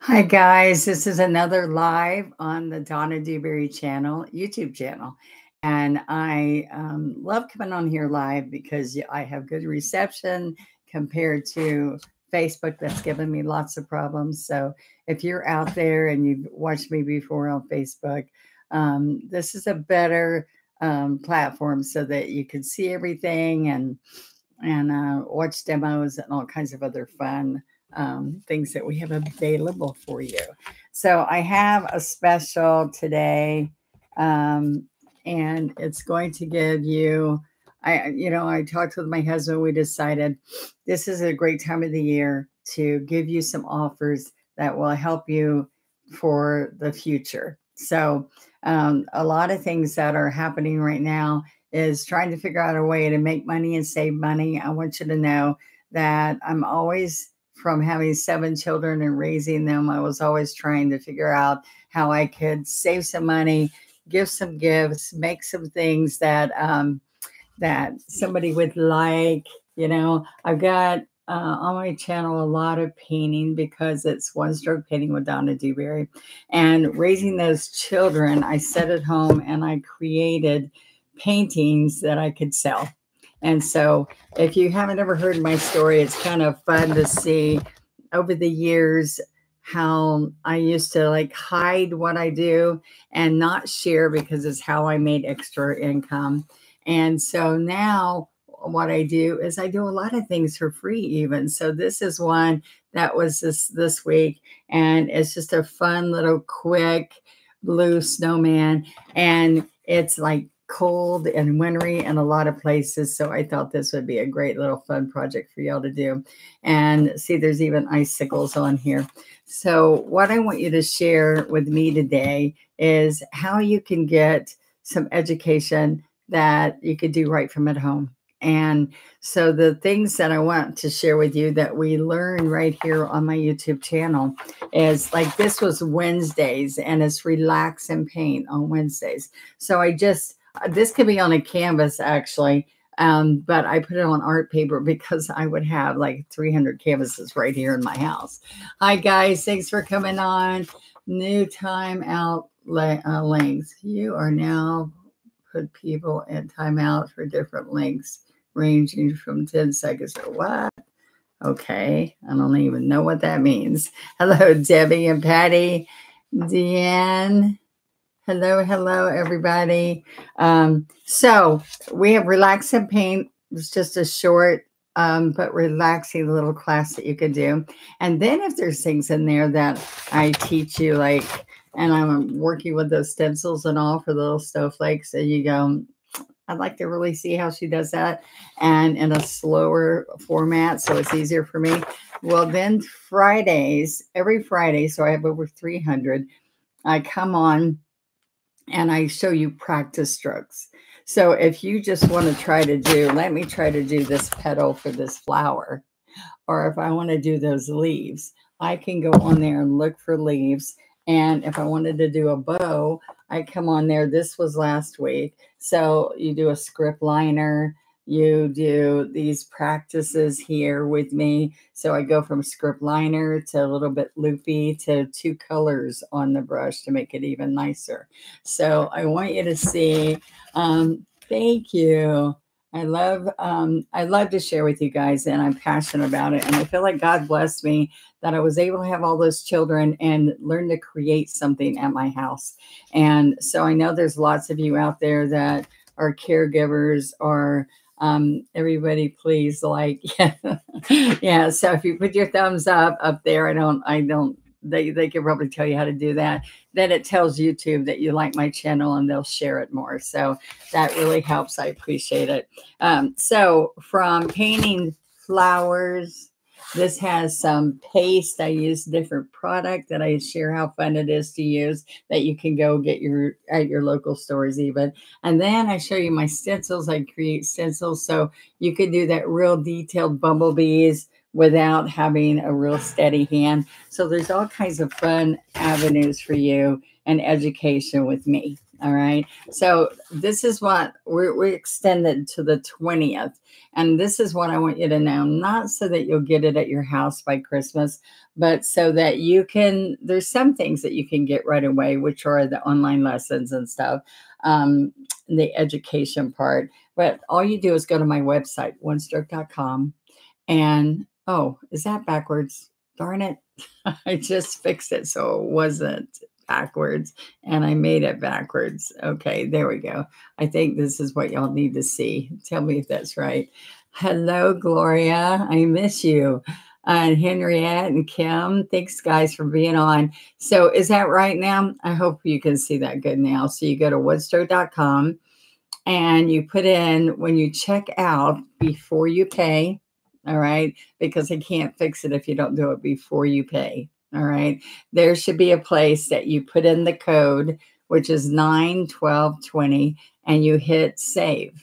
Hi guys, this is another live on the Donna Dewberry channel, YouTube channel. And I love coming on here live because I have good reception compared to Facebook that's given me lots of problems. So if you're out there and you've watched me before on Facebook, this is a better platform so that you can see everything and watch demos and all kinds of other fun things that we have available for you. So I have a special today, and it's going to give you, I talked with my husband, we decided this is a great time of the year to give you some offers that will help you for the future. So a lot of things that are happening right now is trying to figure out a way to make money and save money. I want you to know that I'm always, from having 7 children and raising them, I was always trying to figure out how I could save some money, give some gifts, make some things that that somebody would like. You know, I've got on my channel a lot of painting because it's One Stroke Painting with Donna Dewberry. And raising those children, I sat at home and I created paintings that I could sell. And so if you haven't ever heard my story, it's kind of fun to see over the years how I used to like hide what I do and not share because it's how I made extra income. And so now what I do is I do a lot of things for free even. So this is one that was this week, and it's just a fun little quick blue snowman, and it's like cold and wintry in a lot of places. So I thought this would be a great little fun project for y'all to do. And see, there's even icicles on here. So what I want you to share with me today is how you can get some education that you could do right from at home. And so the things that I want to share with you that we learn right here on my YouTube channel is like, this was Wednesdays, and it's relax and paint on Wednesdays. So I just, this could be on a canvas actually, but I put it on art paper because I would have like 300 canvases right here in my house. Hi guys, thanks for coming on. New timeout links. You are now put people in timeout for different lengths ranging from 10 seconds or what? Okay, I don't even know what that means. Hello, Debbie and Patty, Deanne. Hello, hello, everybody. So we have Relax and Paint. It's just a short but relaxing little class that you could do. And then if there's things in there that I teach you, like, and I'm working with those stencils and all for the little snowflakes, and you go, I'd like to really see how she does that, and in a slower format so it's easier for me. Well, then Fridays, every Friday, so I have over 300, I come on and I show you practice strokes. So if you just want to try to do, let me try to do this petal for this flower, or if I want to do those leaves, I can go on there and look for leaves. And if I wanted to do a bow, I come on there. This was last week. So you do a script liner. You do these practices here with me. So I go from script liner to a little bit loopy to 2 colors on the brush to make it even nicer. So I want you to see. Thank you. I love to share with you guys, and I'm passionate about it. And I feel like God blessed me that I was able to have all those children and learn to create something at my house. And so I know there's lots of you out there that are caregivers, or everybody please like, yeah. So if you put your thumbs up there, they can probably tell you how to do that. Then it tells YouTube that you like my channel and they'll share it more. So that really helps. I appreciate it. So from painting flowers, this has some paste. I use different product that I share how fun it is to use that you can go get at your local stores even. And then I show you my stencils. I create stencils. So you can do that real detailed bumblebees without having a real steady hand. So there's all kinds of fun avenues for you and education with me. All right. So this is what we extended to the 20th. And this is what I want you to know, not so that you'll get it at your house by Christmas, but so that you can, there's some things that you can get right away, which are the online lessons and stuff, the education part. But all you do is go to my website, OneStroke.com. And, oh, is that backwards? Darn it. I just fixed it so it wasn't backwards, and I made it backwards. Okay, there we go. I think this is what y'all need to see. Tell me if that's right. Hello, Gloria. I miss you. And Henriette and Kim, thanks, guys, for being on. So is that right now? I hope you can see that good now. So you go to Woodstro.com, and you put in, when you check out, before you pay, all right, because I can't fix it if you don't do it before you pay. All right. There should be a place that you put in the code, which is 91220, and you hit save.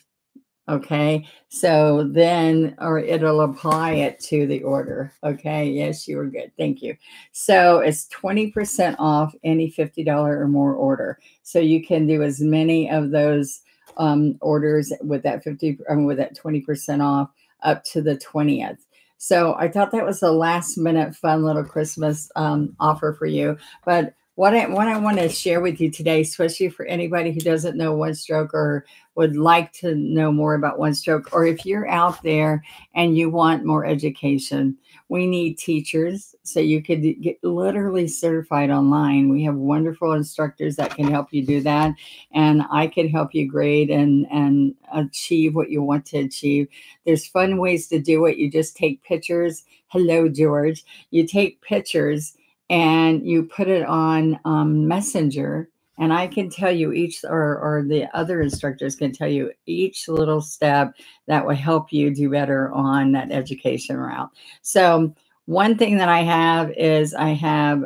Okay. So then, or it'll apply it to the order. Okay. Yes, you were good. Thank you. So it's 20% off any $50 or more order. So you can do as many of those orders with that 20% off up to the 20th. So I thought that was a last minute fun little Christmas offer for you. But what I want to share with you today, especially for anybody who doesn't know One Stroke or would like to know more about One Stroke, or if you're out there and you want more education, we need teachers. So you could get literally certified online. We have wonderful instructors that can help you do that. And I can help you grade and achieve what you want to achieve. There's fun ways to do it. You just take pictures. Hello, George. You take pictures and you put it on Messenger, and I can tell you each, or the other instructors can tell you each little step that will help you do better on that education route. So one thing that I have is I have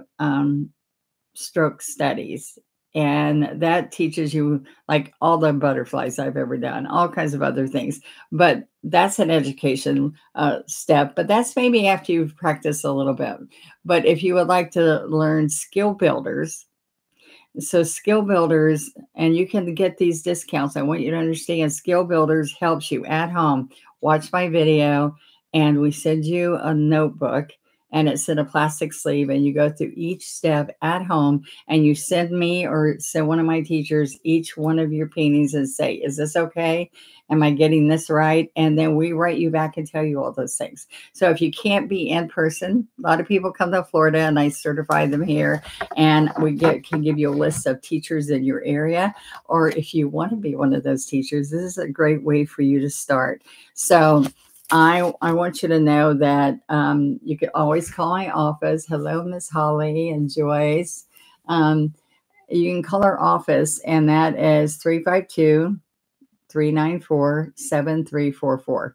stroke studies, and that teaches you like all the butterflies I've ever done, all kinds of other things. But that's an education step, but that's maybe after you've practiced a little bit. But if you would like to learn skill builders, so skill builders, and you can get these discounts. I want you to understand skill builders helps you at home. Watch my video and we send you a notebook. And it's in a plastic sleeve, and you go through each step at home, and you send me or send one of my teachers each one of your paintings and say, is this okay? Am I getting this right? And then we write you back and tell you all those things. So if you can't be in person, a lot of people come to Florida and I certify them here, and we can give you a list of teachers in your area. Or if you want to be one of those teachers, this is a great way for you to start. So I want you to know that you can always call my office. Hello, Miss Holly and Joyce. You can call our office, and that is 352-394-7344.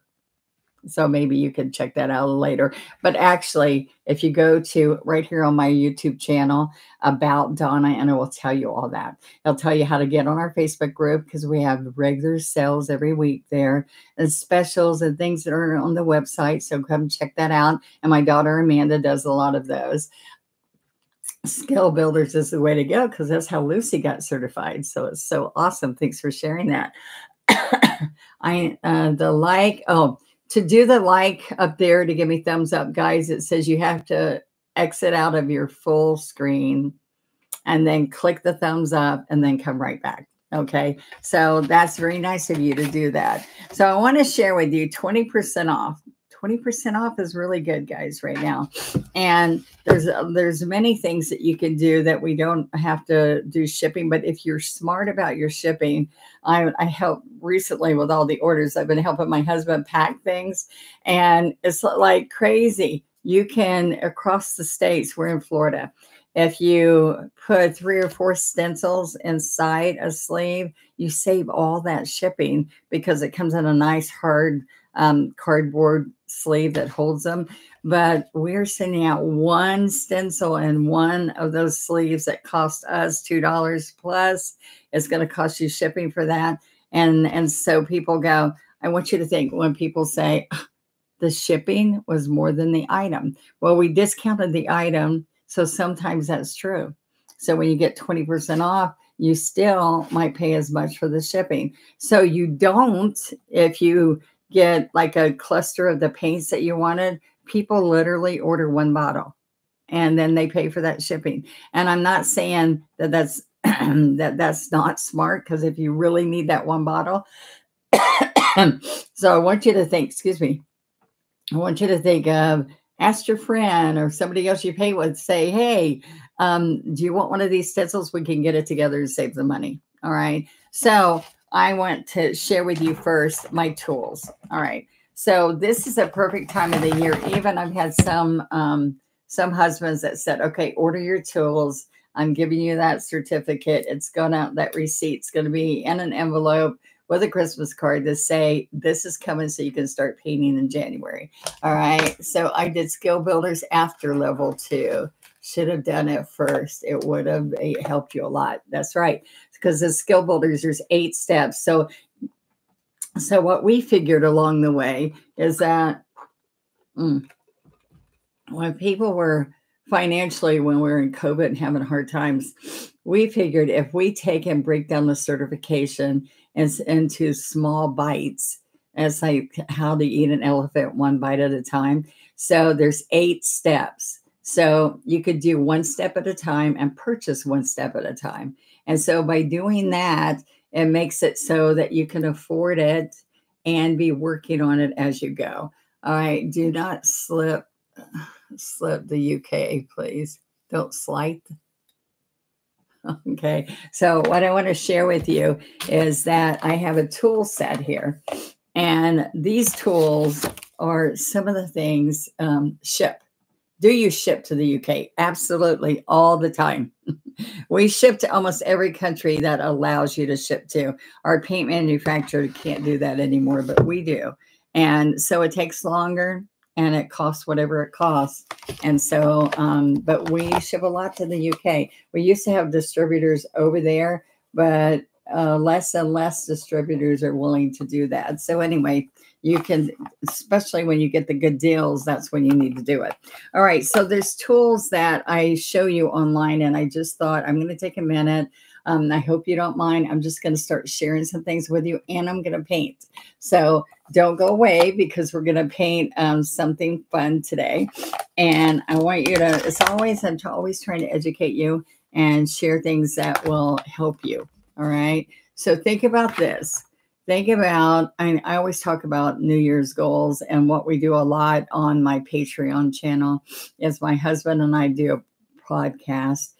So maybe you can check that out later. But actually, if you go to right here on my YouTube channel, About Donna, and it will tell you all that. It'll tell you how to get on our Facebook group, because we have regular sales every week there, and specials and things that are on the website. So come check that out. And my daughter Amanda does a lot of those. Skill builders is the way to go, because that's how Lucy got certified. So it's so awesome. Thanks for sharing that. To do the like up there to give me thumbs up, guys, it says you have to exit out of your full screen and then click the thumbs up and then come right back. Okay. So that's very nice of you to do that. So I want to share with you 20% off. 20% off is really good, guys, right now. And there's many things that you can do that we don't have to do shipping. But if you're smart about your shipping, I helped recently with all the orders. I've been helping my husband pack things, and it's like crazy. You can, across the states, we're in Florida, if you put 3 or 4 stencils inside a sleeve, you save all that shipping, because it comes in a nice hard cardboard sleeve that holds them. But we're sending out one stencil and one of those sleeves that cost us $2 plus. It's going to cost you shipping for that. And so people go, I want you to think, when people say the shipping was more than the item, well, we discounted the item. So sometimes that's true. So when you get 20% off, you still might pay as much for the shipping. So you don't, if you get like a cluster of the paints that you wanted, people literally order one bottle and then they pay for that shipping. And I'm not saying that that's not smart, because if you really need that one bottle. So I want you to think, excuse me, I want you to think of, ask your friend or somebody else you pay with, say, hey, do you want one of these stencils? We can get it together to save the money. All right. So I want to share with you first my tools. All right. So this is a perfect time of the year. Even I've had some husbands that said, okay, order your tools. I'm giving you that certificate. It's going out. That receipt's going to be in an envelope with a Christmas card to say, this is coming so you can start painting in January. All right. So I did Skill Builders after level 2. Should have done it first. It would have helped you a lot. That's right. Because the Skill Builders, there's 8 steps. So what we figured along the way is that when people were financially, when we were in COVID and having hard times, we figured if we take and break down the certification into small bites, it's like how to eat an elephant one bite at a time. So there's 8 steps. So you could do one step at a time and purchase one step at a time. And so by doing that, it makes it so that you can afford it and be working on it as you go. All right. Do not slip the UK, please. Don't slight. Okay. So what I want to share with you is that I have a tool set here, and these tools are some of the things ship. Do you ship to the UK? Absolutely. All the time. We ship to almost every country that allows you to ship to. Our paint manufacturer can't do that anymore, but we do. And so it takes longer and it costs whatever it costs. And so, but we ship a lot to the UK. We used to have distributors over there, but less and less distributors are willing to do that. So anyway, you can, especially when you get the good deals, that's when you need to do it. All right. So there's tools that I show you online, and I just thought I'm going to take a minute. I hope you don't mind. I'm just going to start sharing some things with you, and I'm going to paint. So don't go away, because we're going to paint something fun today. And I want you to, as always, I'm always trying to educate you and share things that will help you. All right. So think about this. Think about, I always talk about New Year's goals, and what we do a lot on my Patreon channel is my husband and I do a podcast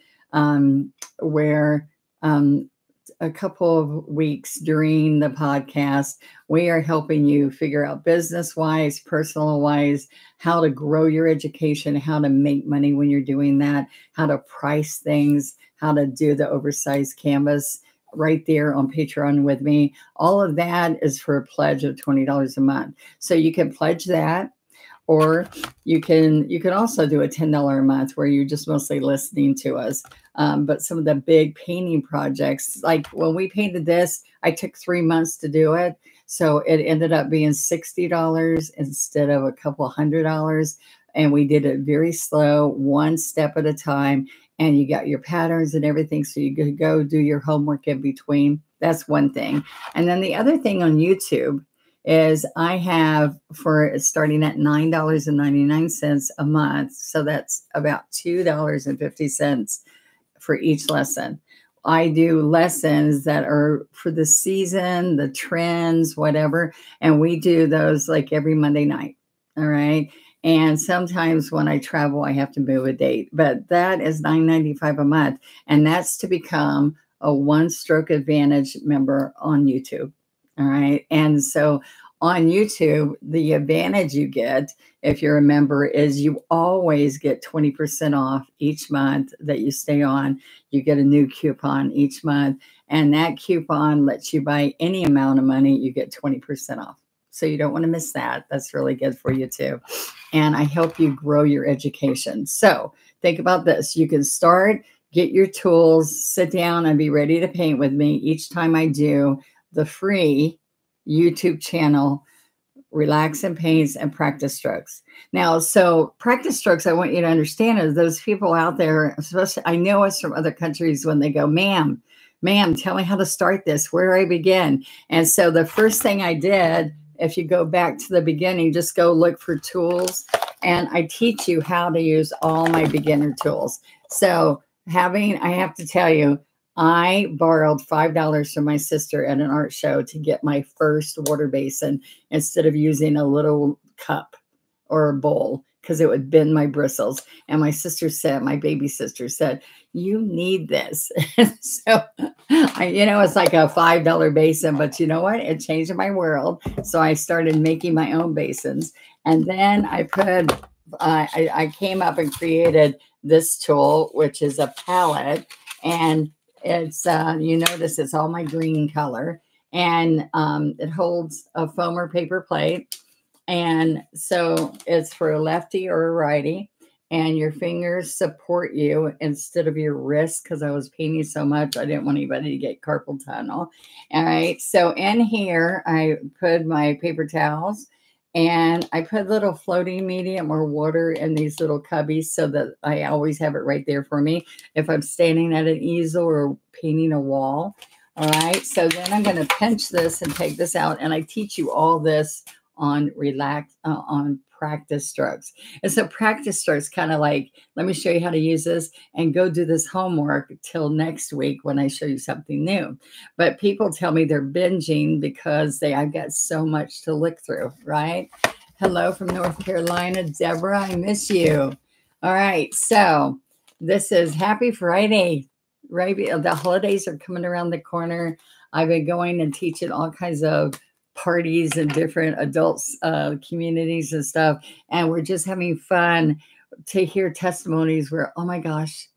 where a couple of weeks during the podcast, we are helping you figure out business-wise, personal-wise, how to grow your education, how to make money when you're doing that, how to price things, how to do the oversized canvas right there on Patreon with me. All of that is for a pledge of $20 a month. So you can pledge that, or you can also do a $10 a month where you're just mostly listening to us. But some of the big painting projects, like when we painted this, I took 3 months to do it. So it ended up being $60 instead of a couple $100. And we did it very slow, one step at a time. And you got your patterns and everything, so you could go do your homework in between. That's one thing. And then the other thing on YouTube is I have, for starting at $9.99 a month, so that's about $2.50 for each lesson. I do lessons that are for the season, the trends, whatever, and we do those like every Monday night. All right. And sometimes when I travel, I have to move a date, but that is $9.95 a month. And that's to become a One Stroke Advantage member on YouTube. All right. And so on YouTube, the advantage you get if you're a member is you always get 20% off each month that you stay on. You get a new coupon each month, and that coupon lets you buy any amount of money. You get 20% off. So you don't want to miss that. That's really good for you too. And I help you grow your education. So think about this. You can start, get your tools, sit down and be ready to paint with me. Each time I do the free YouTube channel relax and paints, and practice strokes. Now, so practice strokes, I want you to understand, is those people out there, especially, I know us from other countries, when they go, ma'am, tell me how to start this. Where do I begin? And so the first thing I did, if you go back to the beginning, just go look for tools. And I teach you how to use all my beginner tools. So I have to tell you, I borrowed $5 from my sister at an art show to get my first water basin instead of using a little cup or a bowl, because it would bend my bristles. And my sister said, my baby sister said, you need this. So, it's like a $5 basin, but you know what? It changed my world. So I started making my own basins. And then I put, I came up and created this tool, which is a palette. And it's, you notice it's all my green color. And it holds a foam or paper plate. And so it's for a lefty or a righty, and your fingers support you instead of your wrist, because I was painting so much, I didn't want anybody to get carpal tunnel. All right, so in here, I put my paper towels, and I put little floating medium or water in these little cubbies so that I always have it right there for me if I'm standing at an easel or painting a wall. All right, so then I'm going to pinch this and take this out, and I teach you all this on practice strokes. And so practice strokes, kind of like, let me show you how to use this, and go do this homework till next week when I show you something new. But people tell me they're binging because I've got so much to look through, right? Hello from North Carolina, Deborah, I miss you. All right, so this is Happy Friday. Right, the holidays are coming around the corner. I've been going and teaching all kinds of parties and different adults communities and stuff, and we're just having fun to hear testimonies where, oh my gosh,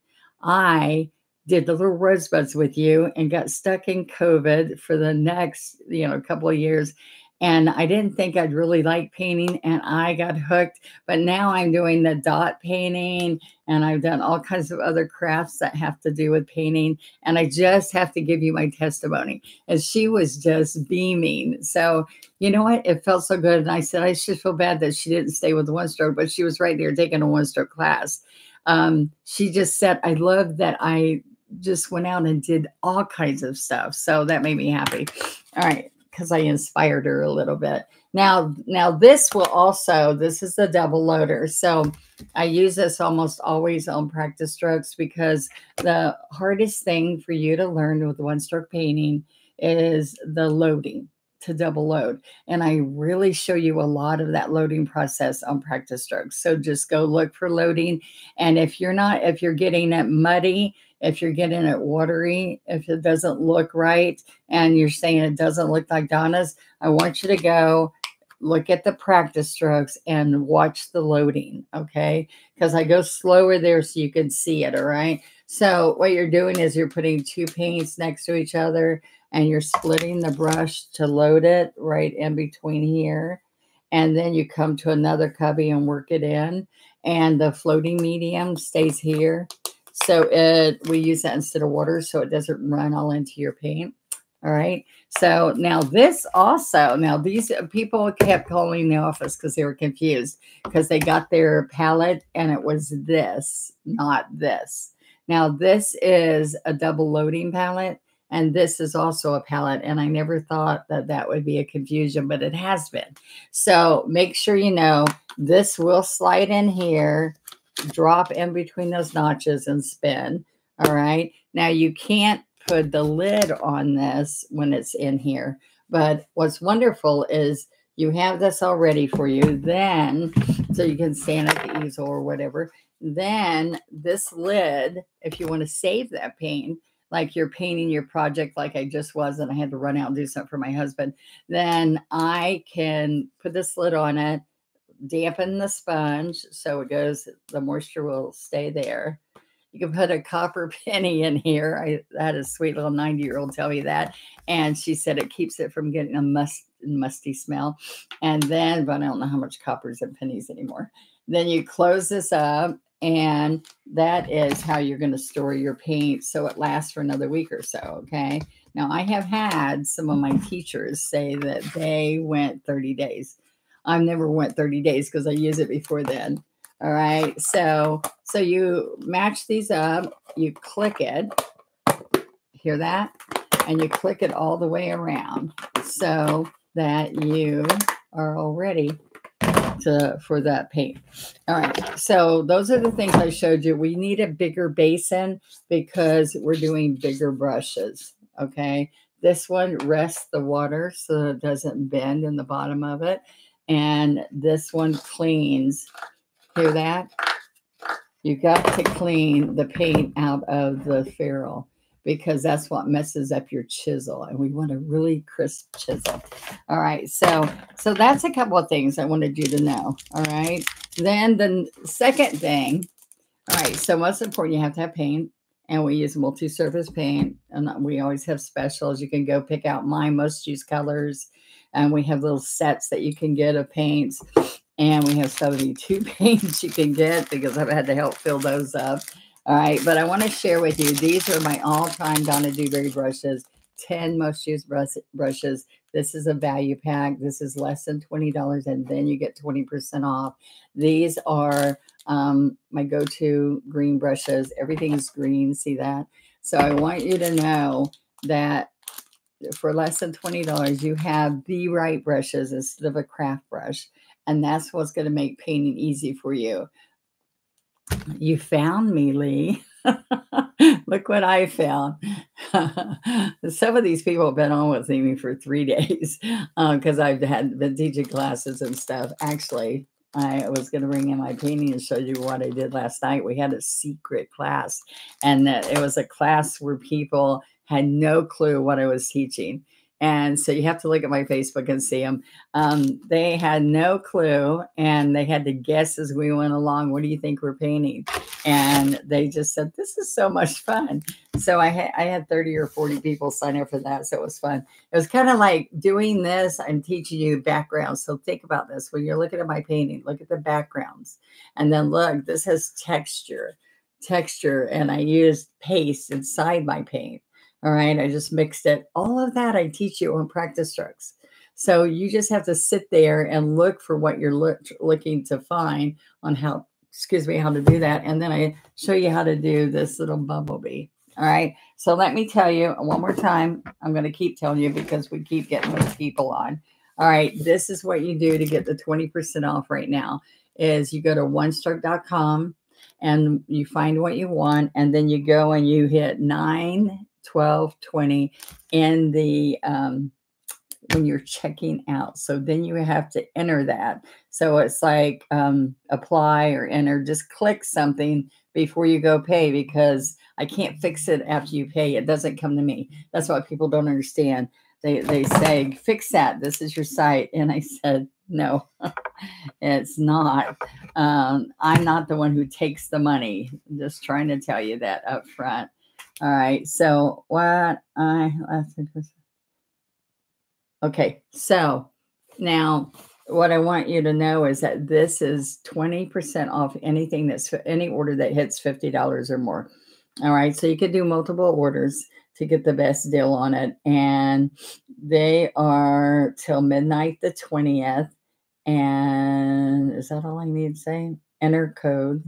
I did the little rosebuds with you and got stuck in COVID for the next couple of years, and I didn't think I'd really like painting, and I got hooked, but now I'm doing the dot painting, and I've done all kinds of other crafts that have to do with painting, and I just have to give you my testimony. And she was just beaming. So you know what? It felt so good. And I said, I should feel bad that she didn't stay with the One Stroke, but she was right there taking a One Stroke class. She just said, I love that I just went out and did all kinds of stuff. So that made me happy. All right, because I inspired her a little bit. Now this will also, this is the double loader. So I use this almost always on practice strokes, because the hardest thing for you to learn with one stroke painting is the loading, to double load. And I really show you a lot of that loading process on practice strokes. So just go look for loading. And if you're getting it muddy, if you're getting it watery, if it doesn't look right, and you're saying it doesn't look like Donna's, I want you to go look at the practice strokes and watch the loading, okay? Because I go slower there so you can see it, all right? So what you're doing is you're putting two paints next to each other, and you're splitting the brush to load it right in between here. And then you come to another cubby and work it in. And the floating medium stays here. So we use that instead of water so it doesn't run all into your paint. All right. So now this also, now these people kept calling the office because they were confused, because they got their palette and it was this, not this. Now this is a double loading palette, and this is also a palette. And I never thought that that would be a confusion, but it has been. So make sure you know this will slide in here, drop in between those notches, and spin. All right. Now you can't put the lid on this when it's in here, but what's wonderful is you have this all ready for you then, so you can stand at the easel or whatever. Then this lid, if you want to save that paint, like you're painting your project like I just was and I had to run out and do something for my husband, then I can put this lid on it, dampen the sponge so it goes, the moisture will stay there. You can put a copper penny in here. I had a sweet little 90-year-old tell me that, and she said it keeps it from getting a musty smell. And then, but I don't know how much coppers and pennies anymore. Then you close this up, and that is how you're going to store your paint so it lasts for another week or so, okay? Now, I have had some of my teachers say that they went 30 days. I never went 30 days because I use it before then. All right. So you match these up, you click it, hear that? And you click it all the way around so that you are all ready for that paint. All right. So those are the things I showed you. We need a bigger basin because we're doing bigger brushes. Okay. This one rests the water so it doesn't bend in the bottom of it. And this one cleans. Hear that? You got to clean the paint out of the ferrule because that's what messes up your chisel. And we want a really crisp chisel. All right. So that's a couple of things I wanted you to know. All right. Then the second thing. All right. So most important, you have to have paint. And we use multi-surface paint. And we always have specials. You can go pick out my most used colors. And we have little sets that you can get of paints. And we have 72 paints you can get because I've had to help fill those up. All right. But I want to share with you, these are my all-time Donna Dewberry brushes. 10 most used brushes. This is a value pack. This is less than $20. And then you get 20% off. These are my go-to green brushes. Everything's green. See that? So I want you to know that for less than $20, you have the right brushes instead of a craft brush. And that's what's going to make painting easy for you. You found me, Lee. Look what I found. Some of these people have been on with me for 3 days because I've been teaching classes and stuff. Actually, I was going to bring in my painting and show you what I did last night. We had a secret class, and it was a class where people had no clue what I was teaching. And so you have to look at my Facebook and see them. They had no clue, and they had to guess as we went along, what do you think we're painting? And they just said, this is so much fun. So I had 30 or 40 people sign up for that. So it was fun. It was kind of like doing this and teaching you background. So think about this. When you're looking at my painting, look at the backgrounds. And then look, this has texture. And I used paste inside my paint. All right. I just mixed it. All of that I teach you on practice strokes. So you just have to sit there and look for what you're looking to find on how to do that. And then I show you how to do this little bumblebee. All right. So let me tell you one more time. I'm going to keep telling you because we keep getting those people on. All right. This is what you do to get the 20% off right now is you go to OneStroke.com and you find what you want. And then you go and you hit 9, 12, 20 in the when you're checking out. So then you have to enter that. So it's like apply or enter. Just click something before you go pay because I can't fix it after you pay. It doesn't come to me. That's what people don't understand. They say, fix that. This is your site. And I said, no, it's not. I'm not the one who takes the money. I'm just trying to tell you that up front. All right. So what I last interested. Okay. So now what I want you to know is that this is 20% off anything that's any order that hits $50 or more. All right. So you could do multiple orders to get the best deal on it. And they are till midnight, the 20th. And is that all I need to say? Enter code.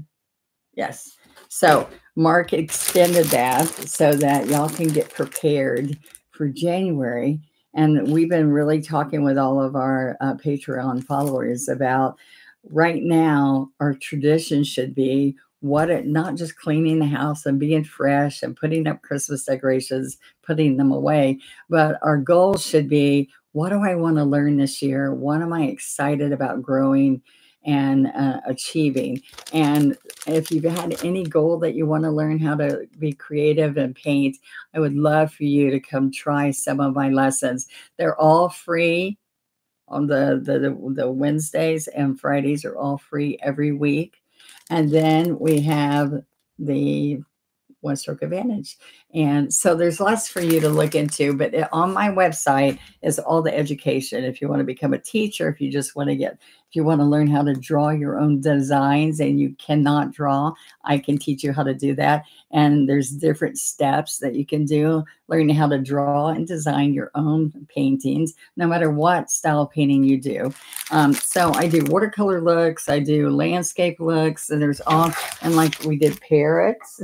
Yes. So Marc extended that so that y'all can get prepared for January. And we've been really talking with all of our Patreon followers about right now, our tradition should be not just cleaning the house and being fresh and putting up Christmas decorations, putting them away. But our goal should be, what do I want to learn this year? What am I excited about growing and achieving? And if you've had any goal that you want to learn how to be creative and paint, I would love for you to come try some of my lessons. They're all free on the Wednesdays, and Fridays are all free every week. And then we have the One Stroke Advantage. And so there's lots for you to look into, but on my website is all the education. If you want to become a teacher, if you just want to get, if you want to learn how to draw your own designs and you cannot draw, I can teach you how to do that. And there's different steps that you can do, learning how to draw and design your own paintings, no matter what style of painting you do. So I do watercolor looks, I do landscape looks, and there's all, and like we did parrots.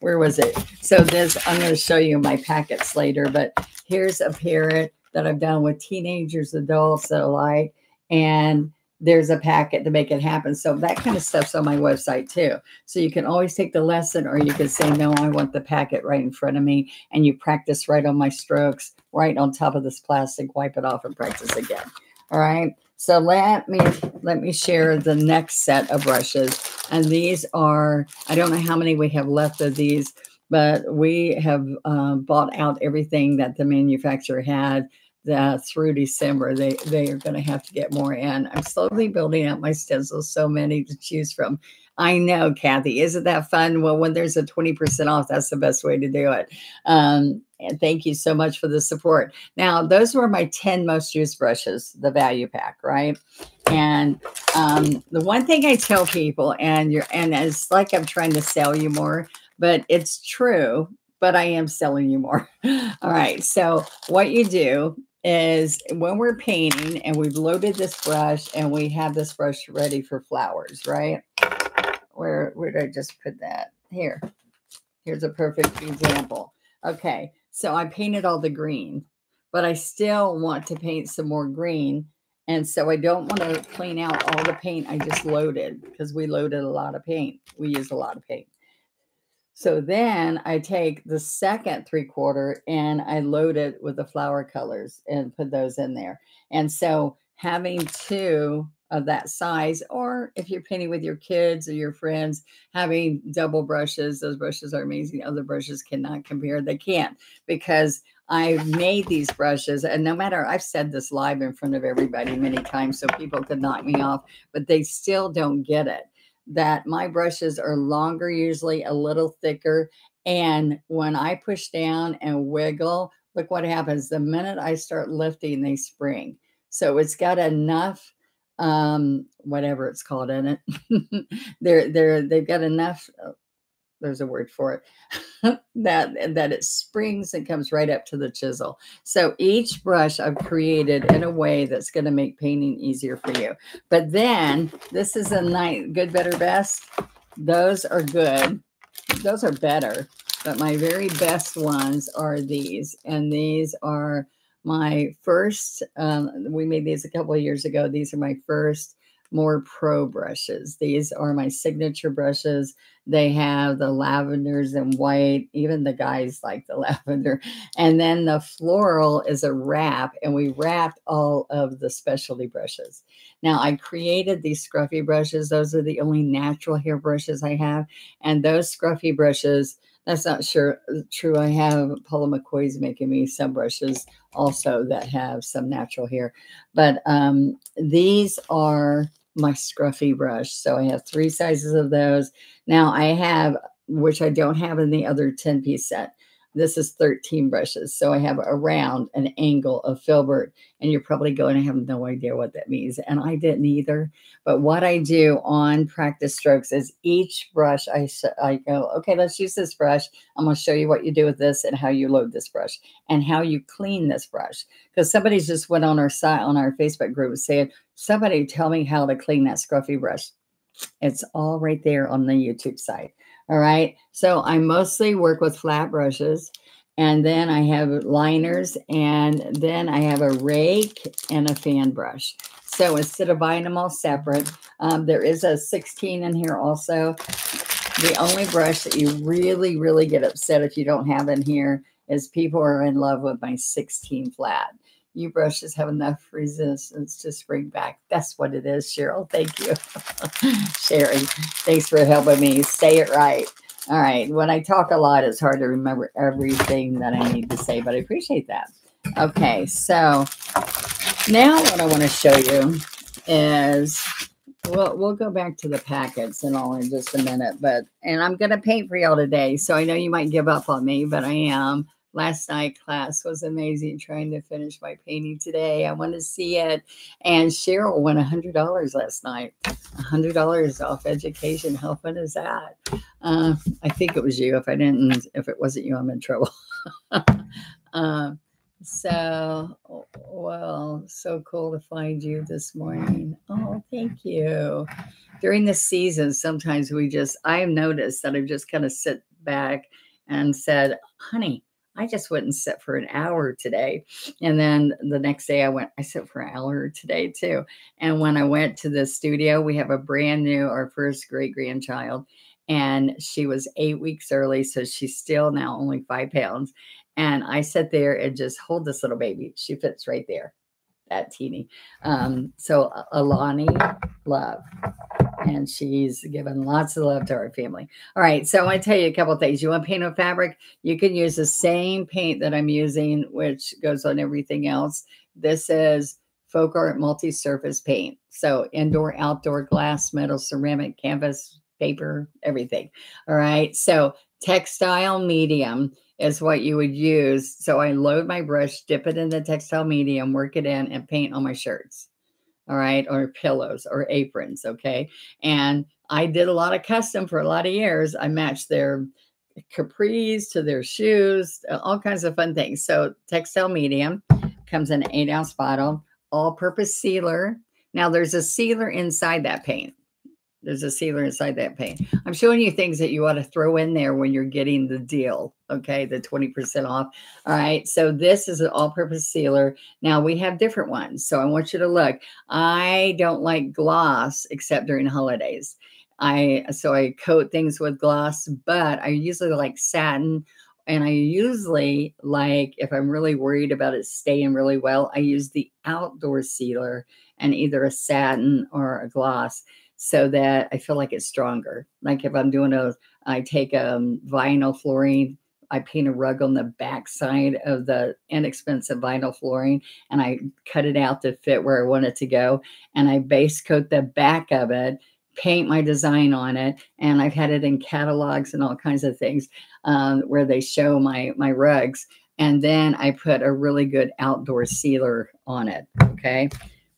Where was it? So this, I'm going to show you my packets later, but here's a parrot that I've done with teenagers, adults alike, and there's a packet to make it happen. So that kind of stuff's on my website too. So you can always take the lesson, or you can say, no, I want the packet right in front of me. And you practice right on my strokes, right on top of this plastic, wipe it off and practice again. All right. So let me share the next set of brushes. And these are, I don't know how many we have left of these, but we have bought out everything that the manufacturer had. Through December, they are going to have to get more in. I'm slowly building out my stencils, so many to choose from. I know, Kathy, isn't that fun? Well, when there's a 20% off, that's the best way to do it. And thank you so much for the support. Now, those were my 10 most used brushes, the value pack, right? And the one thing I tell people, and it's like I'm trying to sell you more, but it's true, but I am selling you more. All right, so what you do is when we're painting and we've loaded this brush and we have this brush ready for flowers, right? Where did I just put that? Here. Here's a perfect example. Okay, so I painted all the green, but I still want to paint some more green. And so I don't want to clean out all the paint I just loaded, because we loaded a lot of paint. We use a lot of paint. So then I take the second 3/4 and I load it with the flower colors and put those in there. And so having two of that size, or if you're painting with your kids or your friends, having double brushes, those brushes are amazing. Other brushes cannot compare. They can't, because I made these brushes, and no matter, I've said this live in front of everybody many times, so people could knock me off, but they still don't get it. That my brushes are longer, usually a little thicker. And when I push down and wiggle, look what happens. The minute I start lifting, they spring. So it's got enough, whatever it's called in it. They've got enough, there's a word for it, that it springs and comes right up to the chisel. So each brush I've created in a way that's going to make painting easier for you. But then this is a nice, good, better, best. Those are good. Those are better. But my very best ones are these. And these are my first, we made these a couple of years ago. These are my first more pro brushes. These are my signature brushes. They have the lavenders and white, even the guys like the lavender. And then the floral is a wrap, and we wrapped all of the specialty brushes. Now I created these scruffy brushes. Those are the only natural hair brushes I have. And those scruffy brushes, that's not sure true. I have Paula McCoy's making me some brushes also that have some natural hair. But these are my scruffy brush. So I have 3 sizes of those. Now I have, which I don't have in the other 10-piece set. This is 13 brushes. So I have a round, an angle, a filbert, and you're probably going to have no idea what that means. And I didn't either. But what I do on practice strokes is each brush, I go, okay, let's use this brush. I'm going to show you what you do with this and how you load this brush and how you clean this brush. Because somebody just went on our site, on our Facebook group, and said, somebody tell me how to clean that scruffy brush. It's all right there on the YouTube site. All right. So I mostly work with flat brushes, and then I have liners, and then I have a rake and a fan brush. So instead of buying them all separate, there is a 16 in here also. The only brush that you really, really get upset if you don't have in here is people are in love with my 16 flat. You brushes have enough resistance to spring back. That's what it is, Cheryl. Thank you. Sherry, thanks for helping me say it right. All right. When I talk a lot, it's hard to remember everything that I need to say, but I appreciate that. Okay. So now what I want to show you is We'll go back to the packets and all in just a minute, and I'm going to paint for y'all today. So I know you might give up on me, but I am. Last night class was amazing, trying to finish my painting today. I want to see it. And Cheryl won $100 last night. $100 off education. How fun is that? I think it was you. If it wasn't you, I'm in trouble. So, well, so cool to find you this morning. Oh, thank you. During the season, sometimes I've noticed that I've just kind of sit back and said, honey, I just went and sit for an hour today. And then the next day I sit for an hour today too. And when I went to the studio, we have a brand new, our first great grandchild, and she was 8 weeks early. So she's still now only 5 pounds. And I sit there and just hold this little baby. She fits right there, that teeny. So Alani Love. And she's given lots of love to our family. All right. So I want to tell you a couple of things. You want to paint on fabric? You can use the same paint that I'm using, which goes on everything else. This is FolkArt multi-surface paint. So indoor, outdoor, glass, metal, ceramic, canvas, paper, everything. All right. So textile medium is what you would use. So I load my brush, dip it in the textile medium, work it in, and paint on my shirts. All right. Or pillows or aprons. Okay. And I did a lot of custom for a lot of years. I matched their capris to their shoes, all kinds of fun things. So textile medium comes in an 8-ounce bottle, all purpose sealer. Now there's a sealer inside that paint. There's a sealer inside that paint. I'm showing you things that you ought to throw in there when you're getting the deal. Okay. The 20% off. All right. So this is an all-purpose sealer. Now we have different ones. So I want you to look. I don't like gloss except during holidays. So I coat things with gloss, but I usually like satin. And I usually like, if I'm really worried about it staying really well, I use the outdoor sealer and either a satin or a gloss, so that I feel like it's stronger. Like if I'm doing I take vinyl flooring, I paint a rug on the backside of the inexpensive vinyl flooring, and I cut it out to fit where I want it to go. And I base coat the back of it, paint my design on it. And I've had it in catalogs and all kinds of things where they show my rugs. And then I put a really good outdoor sealer on it, okay?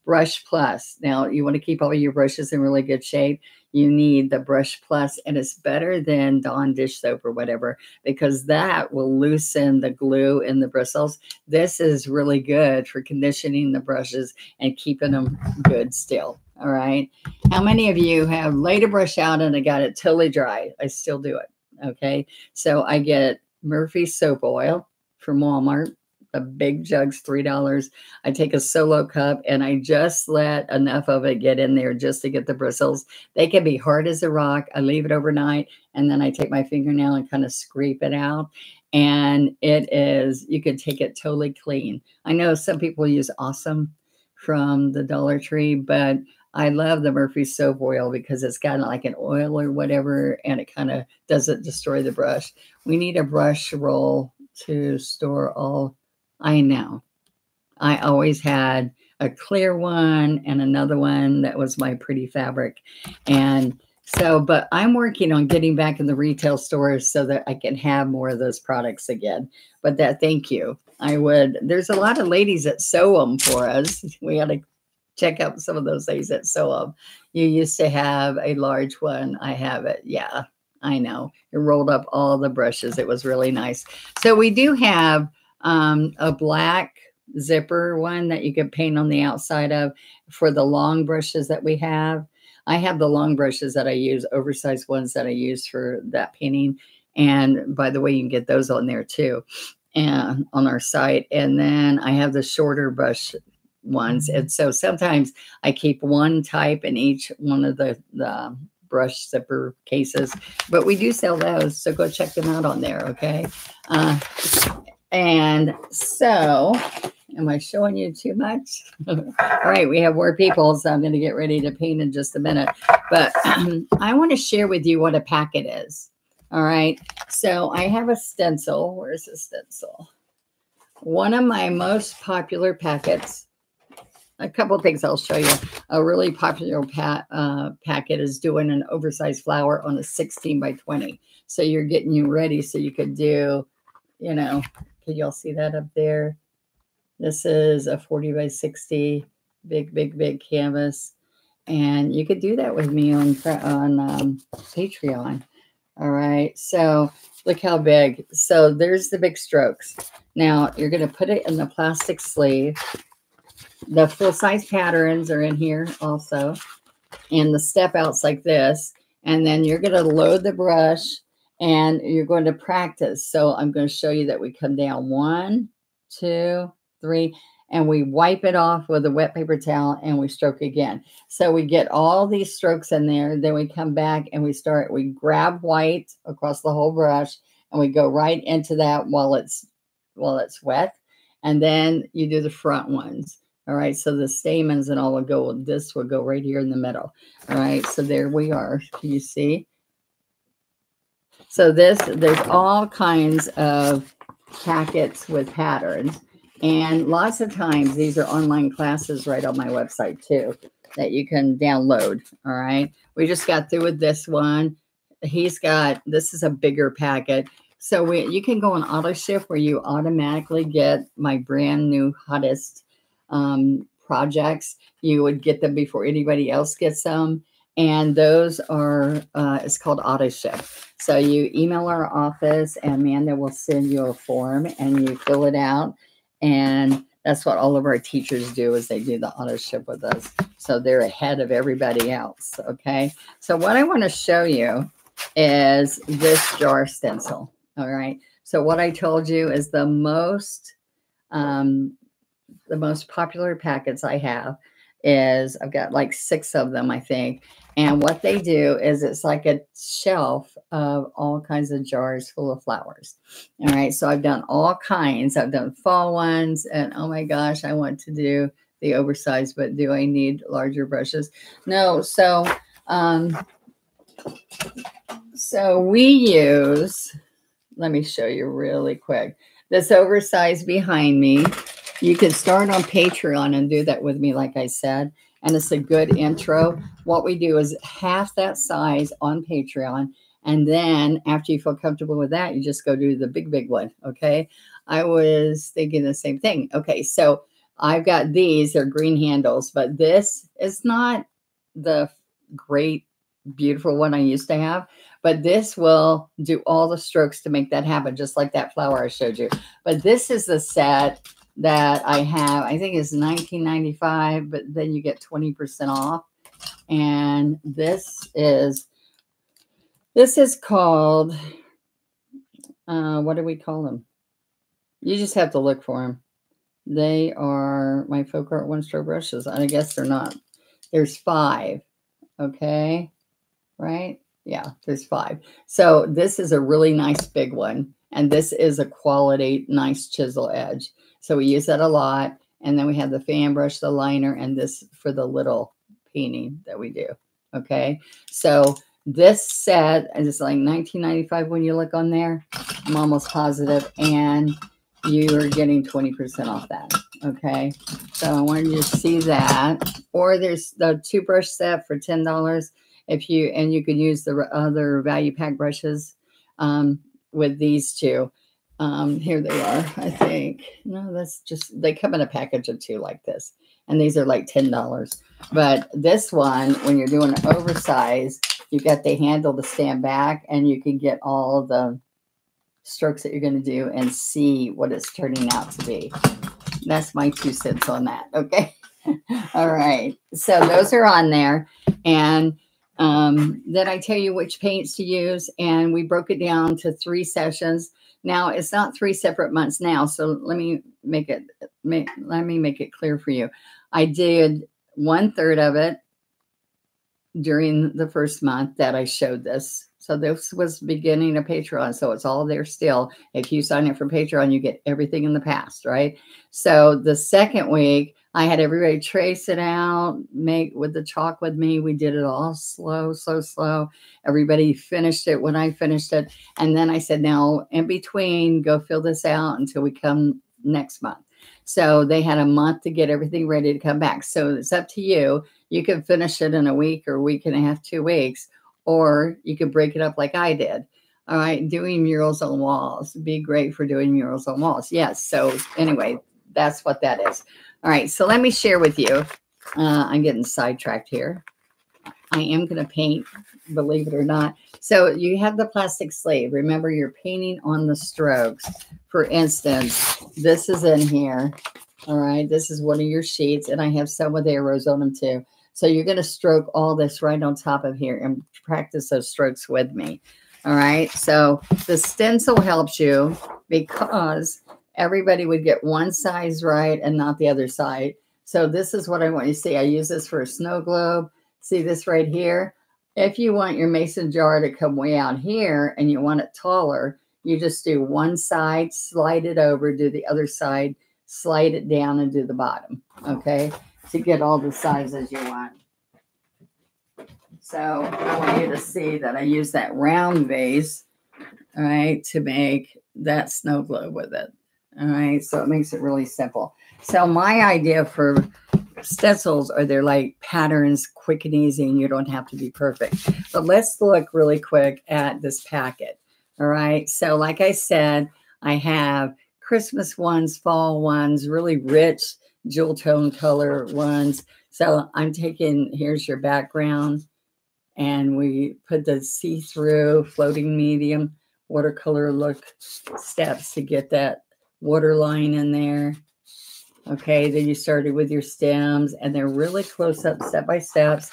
Brush Plus. Now, you want to keep all your brushes in really good shape. You need the Brush Plus, and it's better than Dawn dish soap or whatever, because that will loosen the glue in the bristles. This is really good for conditioning the brushes and keeping them good still. All right. How many of you have laid a brush out and I got it totally dry? I still do it. Okay. So I get Murphy soap oil from Walmart. The big jug's $3. I take a solo cup and I just let enough of it get in there just to get the bristles. They can be hard as a rock. I leave it overnight and then I take my fingernail and kind of scrape it out. And it is, you can take it totally clean. I know some people use Awesome from the Dollar Tree, but I love the Murphy soap oil because it's got like an oil or whatever and it kind of doesn't destroy the brush. We need a brush roll to store all. I know. I always had a clear one and another one that was my pretty fabric. And so, but I'm working on getting back in the retail stores so that I can have more of those products again. But that, thank you. There's a lot of ladies that sew them for us. We had to check out some of those ladies that sew them. You used to have a large one. I have it. Yeah, I know. It rolled up all the brushes. It was really nice. So we do have a black zipper one that you could paint on the outside of for the long brushes that we have. I have the long brushes that I use, oversized ones that I use for that painting. And by the way, you can get those on there too, and on our site. And then I have the shorter brush ones. And so sometimes I keep one type in each one of the brush zipper cases, but we do sell those. So go check them out on there. Okay. And so, am I showing you too much? All right, we have more people, so I'm going to get ready to paint in just a minute. But I want to share with you what a packet is. All right, so I have a stencil. Where's the stencil? One of my most popular packets a couple of things I'll show you. A really popular packet is doing an oversized flower on a 16 by 20. So you're getting you ready so you could do, you know, can y'all see that up there? This is a 40 by 60, big, big, big canvas. And you could do that with me on Patreon. All right. So look how big. So there's the big strokes. Now you're going to put it in the plastic sleeve. The full size patterns are in here also. And the step outs like this. And then you're going to load the brush and you're going to practice. So I'm going to show you that we come down 1, 2, 3, and we wipe it off with a wet paper towel and we stroke again. So we get all these strokes in there. Then we come back and we start, we grab white across the whole brush and we go right into that while it's wet. And then you do the front ones. All right. So the stamens and all will go, this will go right here in the middle. All right. So there we are. Can you see? So this, there's all kinds of packets with patterns. And lots of times, these are online classes right on my website, too, that you can download, all right? We just got through with this one. He's got, this is a bigger packet. So you can go on auto ship where you automatically get my brand new hottest projects. You would get them before anybody else gets them. And those are, it's called auto ship. So you email our office and Amanda will send you a form and you fill it out. And that's what all of our teachers do is they do the auto ship with us. So they're ahead of everybody else, okay? So what I want to show you is this jar stencil, all right? So what I told you is the most popular packets I have is I've got like 6 of them, I think. And what they do is it's like a shelf of all kinds of jars full of flowers. All right. So I've done all kinds. I've done fall ones. And oh my gosh, I want to do the oversized, but do I need larger brushes? No. So, we use, let me show you really quick. This oversized behind me. You can start on Patreon and do that with me, like I said. And it's a good intro. What we do is half that size on Patreon. And then after you feel comfortable with that, you just go do the big, big one. Okay. I was thinking the same thing. Okay. So I've got these, they're green handles, but this is not the great, beautiful one I used to have, but this will do all the strokes to make that happen. Just like that flower I showed you, but this is the set that I have. I think it's $19.95, but then you get 20% off. And this is called, what do we call them? You just have to look for them. They are my FolkArt One-Stroke brushes. I guess they're not. There's 5. Okay. Right? Yeah, there's 5. So this is a really nice big one. And this is a quality, nice chisel edge. So we use that a lot. And then we have the fan brush, the liner, and this for the little painting that we do. Okay. So this set is like $19.95 when you look on there. I'm almost positive. And you are getting 20% off that. Okay. So I wanted you to see that. Or there's the 2 brush set for $10. If you, and you can use the other value pack brushes. With these 2. Here they are, I think. No, that's just, they come in a package of 2 like this. And these are like $10. But this one, when you're doing an oversize, you got the handle to stand back and you can get all the strokes that you're going to do and see what it's turning out to be. That's my 2 cents on that. Okay. All right. So those are on there. And then I tell you which paints to use, and we broke it down to 3 sessions. Now it's not 3 separate months now. So let me make it clear for you. I did 1/3 of it during the first month that I showed this. So this was beginning of Patreon. So it's all there still. If you sign up for Patreon, you get everything in the past, right? So the second week, I had everybody trace it out, make with the chalk with me. We did it all slow, slow, slow. Everybody finished it when I finished it. And then I said, now in between, go fill this out until we come next month. So they had a month to get everything ready to come back. So it's up to you. You can finish it in a week or week and a half, 2 weeks, or you could break it up like I did. All right. Doing murals on walls. Be great for doing murals on walls. Yes. So anyway, that's what that is. All right. So let me share with you. I'm getting sidetracked here. I am going to paint, believe it or not. So you have the plastic sleeve. Remember, you're painting on the strokes. For instance, this is in here. All right. This is one of your sheets, and I have some with arrows on them too. So you're going to stroke all this right on top of here and practice those strokes with me. All right. So the stencil helps you because everybody would get one size right and not the other side. So this is what I want you to see. I use this for a snow globe. See this right here? If you want your mason jar to come way out here and you want it taller, you just do one side, slide it over, do the other side, slide it down, and do the bottom, okay, to get all the sizes you want. So I want you to see that I use that round vase, all right, to make that snow globe with it, all right? So it makes it really simple. So my idea for stencils are they're like patterns, quick and easy, and you don't have to be perfect. But let's look really quick at this packet. All right. So like I said, I have Christmas ones, fall ones, really rich jewel tone color ones. So I'm taking, here's your background, and we put the see-through floating medium watercolor look steps to get that water line in there. Okay, then you started with your stems, and they're really close up, step by steps.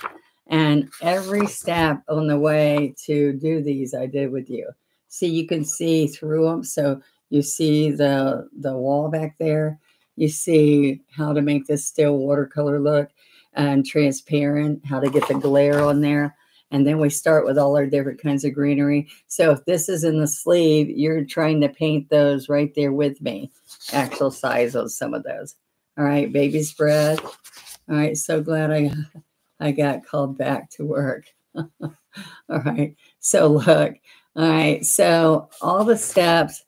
And every step on the way to do these, I did with you. See, you can see through them. So you see the wall back there. You see how to make this still watercolor look and transparent, how to get the glare on there. And then we start with all our different kinds of greenery. So if this is in the sleeve, you're trying to paint those right there with me. Actual size on some of those. All right, baby spread. All right, so glad I got called back to work. All right, so look. All right, so all the steps.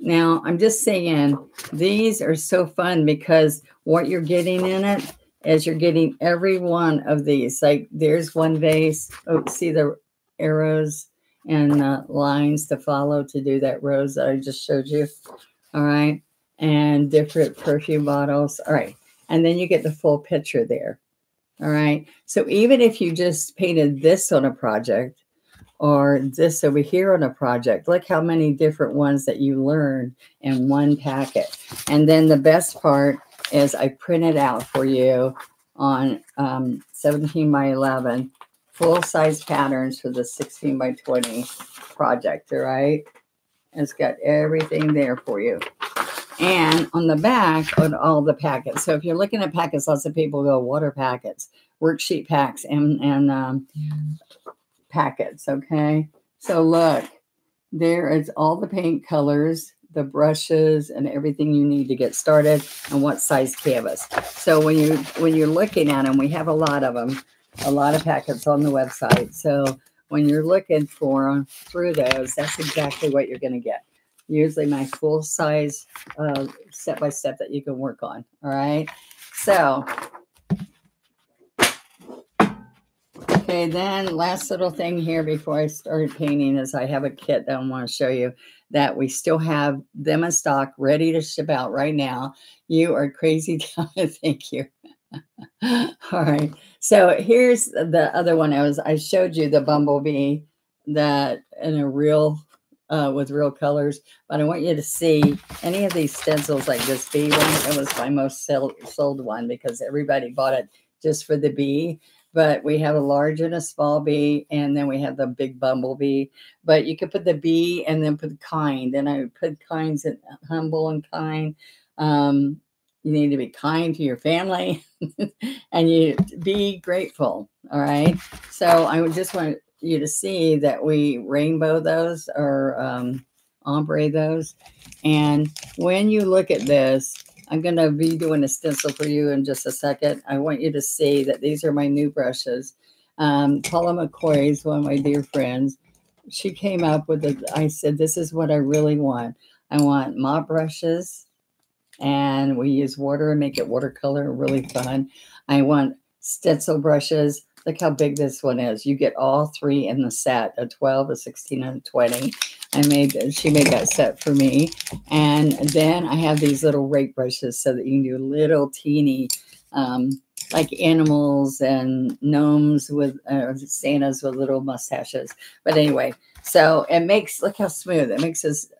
Now, I'm just saying, these are so fun because what you're getting in it, as you're getting every one of these, like there's one vase. Oh, see the arrows and lines to follow to do that rose that I just showed you. All right. And different perfume bottles. All right. And then you get the full picture there. All right. So even if you just painted this on a project or this over here on a project, look how many different ones that you learned in one packet. And then the best part is I printed out for you on 17 by 11 full-size patterns for the 16 by 20 project, all right? It's got everything there for you. And on the back on all the packets. So if you're looking at packets, lots of people go water packets, worksheet packs, and packets, okay? So look, there is all the paint colors, the brushes, and everything you need to get started, and what size canvas. So when you're looking at them, we have a lot of them, a lot of packets on the website. So when you're looking for them through those, that's exactly what you're going to get. Usually my full size step-by-step that you can work on. All right. So, okay, then last little thing here before I start painting is I have a kit that I want to show you that we still have them in stock, ready to ship out right now. You are crazy, Donna. Thank you. All right. So here's the other one. I showed you the bumblebee that in a real, with real colors, but I want you to see any of these stencils like this bee one. It was my most sold one because everybody bought it just for the bee. But we have a large and a small bee, and then we have the big bumblebee. But you could put the bee and then put kind. And I would put kinds in humble and kind. You need to be kind to your family. And you be grateful, all right? So I would just want you to see that we rainbow those or ombre those. And when you look at this, I'm going to be doing a stencil for you in just a second. I want you to see that these are my new brushes. Paula McCoy is one of my dear friends. She came up with it. I said, this is what I really want. I want mop brushes. and we use water and make it watercolor, really fun. I want stencil brushes. Look how big this one is. You get all three in the set, a 12, a 16, and a 20. She made that set for me. And then I have these little rake brushes so that you can do little teeny, like animals and gnomes with, Santas with little mustaches. But anyway, so it makes, look how smooth. It makes this,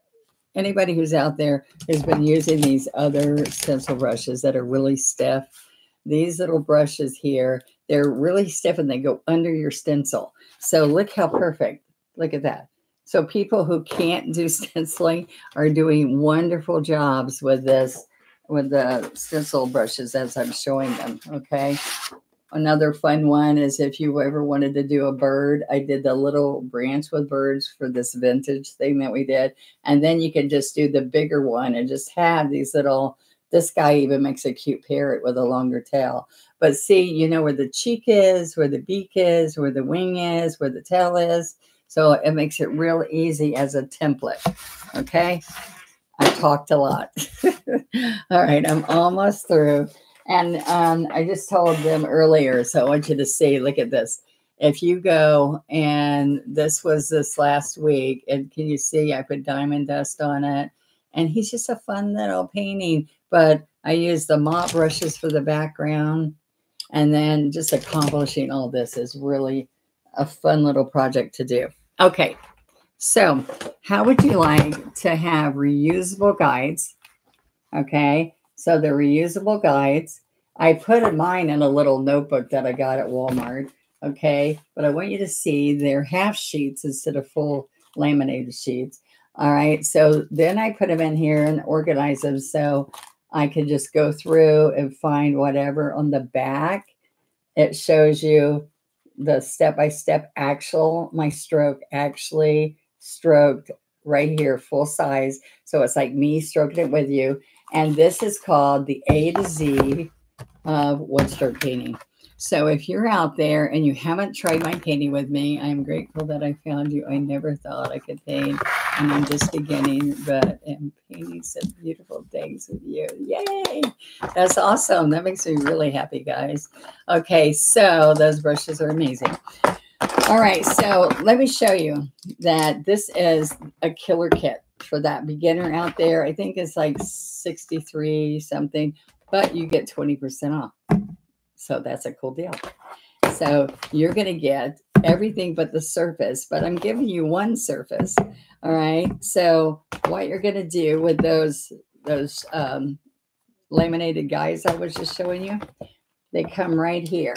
anybody who's out there who's been using these other stencil brushes that are really stiff, these little brushes here, they're really stiff and they go under your stencil. So look how perfect. Look at that. So people who can't do stenciling are doing wonderful jobs with this, with the stencil brushes as I'm showing them, okay? Another fun one is if you ever wanted to do a bird, I did the little branch with birds for this vintage thing that we did. And then you can just do the bigger one and just have these little, this guy even makes a cute parrot with a longer tail. But see, you know where the cheek is, where the beak is, where the wing is, where the tail is. So it makes it real easy as a template, okay? I talked a lot. All right, I'm almost through. And I just told them earlier, so I want you to see, look at this. If you go, and this was this last week, and can you see I put diamond dust on it? And he's just a fun little painting, but I use the mop brushes for the background. And then just accomplishing all this is really a fun little project to do. Okay, so how would you like to have reusable guides? Okay, so the reusable guides. I put mine in a little notebook that I got at Walmart, okay? But I want you to see they're half sheets instead of full laminated sheets. All right, so then I put them in here and organize them so I can just go through and find whatever. On the back, it shows you the step-by-step actual, my stroke actually stroked right here, full size. So it's like me stroking it with you. And this is called the A to Z of One Stroke Painting. So if you're out there and you haven't tried my painting with me, I'm grateful that I found you. I never thought I could paint, and I'm just beginning, but I'm painting some beautiful things with you. Yay! That's awesome. That makes me really happy, guys. Okay, so those brushes are amazing. All right, so let me show you that this is a killer kit for that beginner out there. I think it's like 63 something, but you get 20% off. So that's a cool deal. So you're going to get everything but the surface, but I'm giving you one surface. All right. So what you're going to do with those laminated guys I was just showing you, they come right here.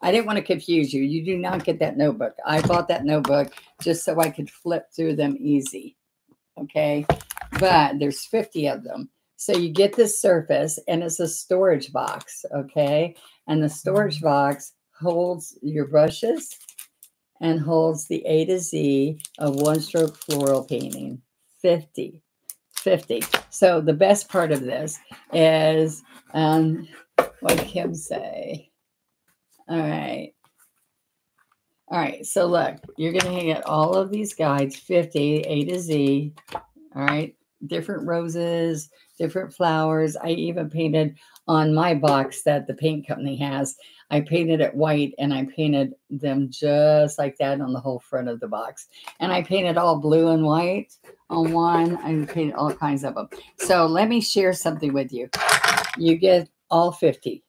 I didn't want to confuse you. You do not get that notebook. I bought that notebook just so I could flip through them easy. Okay. But there's 50 of them. So you get this surface, and it's a storage box, okay? And the storage box holds your brushes and holds the A to Z of One Stroke Floral Painting, 50. So the best part of this is, what did Kim say? All right, so look, you're going to get all of these guides, 50, A to Z, all right? Different roses, different flowers. I even painted on my box that the paint company has. I painted it white, and I painted them just like that on the whole front of the box. And I painted all blue and white on one. I painted all kinds of them. So let me share something with you. You get all 50.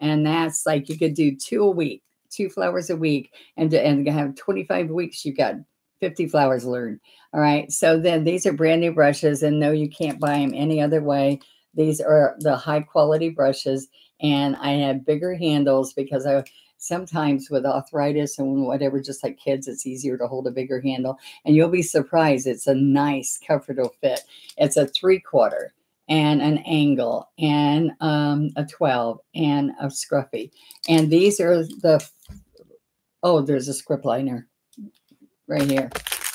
And that's like you could do 2 flowers a week, and have 25 weeks. You got 50 flowers learned. All right. So then these are brand new brushes, and no, you can't buy them any other way. These are the high quality brushes, and I have bigger handles because I sometimes with arthritis and whatever, just like kids, it's easier to hold a bigger handle, and you'll be surprised. It's a nice, comfortable fit. It's a 3/4 and an angle and a 12 and a scruffy. And these are the, oh, there's a script liner. Right here.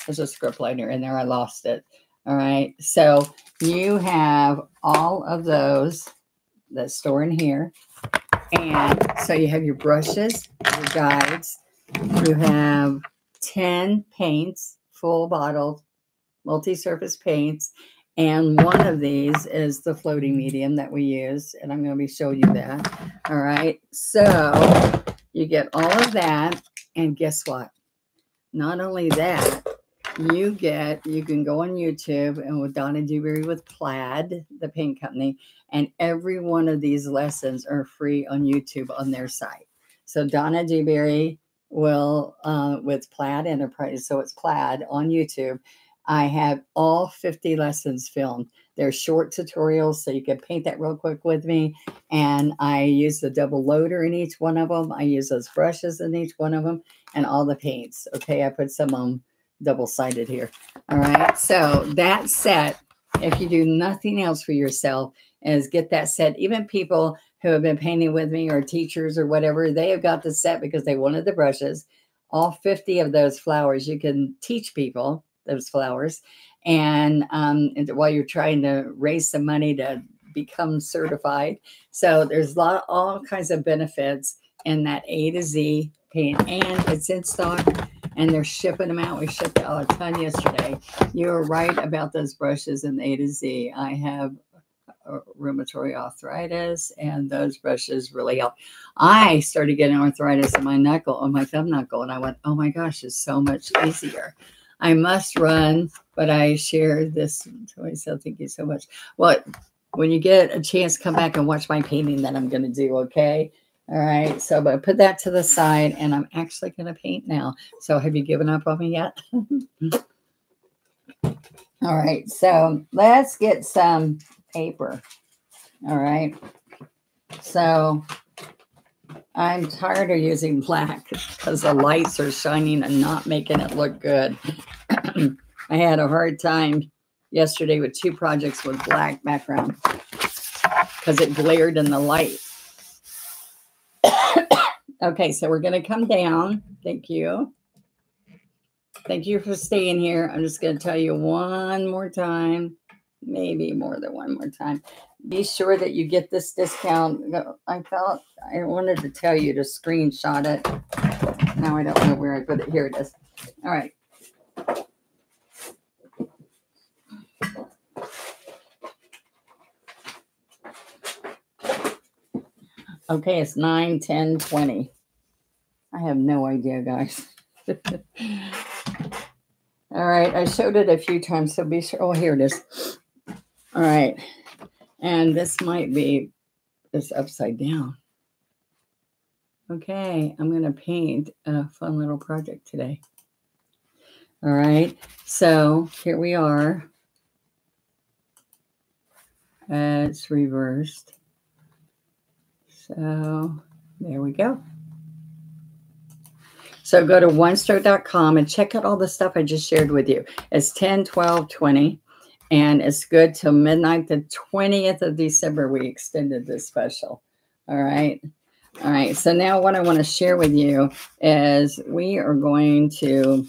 There's a script liner in there. I lost it. All right. So you have all of those that store in here. And so you have your brushes, your guides. You have 10 paints, full bottle, multi-surface paints. And one of these is the floating medium that we use. And I'm going to be showing you that. All right. So you get all of that. And guess what? Not only that, you get, you can go on YouTube and with Donna Dewberry with Plaid, the paint company, and every one of these lessons are free on YouTube on their site. So Donna Dewberry will, with Plaid Enterprise, so it's Plaid on YouTube. I have all 50 lessons filmed. They're short tutorials, so you can paint that real quick with me. And I use the double loader in each one of them. I use those brushes in each one of them and all the paints. Okay, I put some on double-sided here. All right, so that set, if you do nothing else for yourself, is get that set. Even people who have been painting with me or teachers or whatever, they have got the set because they wanted the brushes. All 50 of those flowers, you can teach people those flowers. And while you're trying to raise some money to become certified. So there's all kinds of benefits in that A to Z paint, and it's in stock and they're shipping them out. We shipped out a ton yesterday. You're right about those brushes in A to Z. I have rheumatoid arthritis and those brushes really help. I started getting arthritis in my knuckle, on my thumb knuckle, and I went, oh my gosh, it's so much easier. I must run, but I shared this to myself. Thank you so much. Well, when you get a chance, come back and watch my painting that I'm going to do, okay? All right. So but I put that to the side, and I'm actually going to paint now. So have you given up on me yet? All right. So let's get some paper. All right. So I'm tired of using black because the lights are shining and not making it look good. I had a hard time yesterday with two projects with black background because it glared in the light. Okay, so we're going to come down. Thank you. Thank you for staying here. I'm just going to tell you one more time, maybe more than one more time. Be sure that you get this discount. I felt I wanted to tell you to screenshot it. Now I don't know where I put it. Here it is. All right. Okay, it's 9:10:20. I have no idea, guys. All right, I showed it a few times, so be sure. Oh, here it is. All right. And this might be, it's upside down. Okay, I'm going to paint a fun little project today. All right, so here we are. It's reversed. So there we go. So go to OneStroke.com and check out all the stuff I just shared with you. It's 10, 12, 20. And it's good till midnight, the 20th of December, we extended this special. All right. All right. So now what I want to share with you is we are going to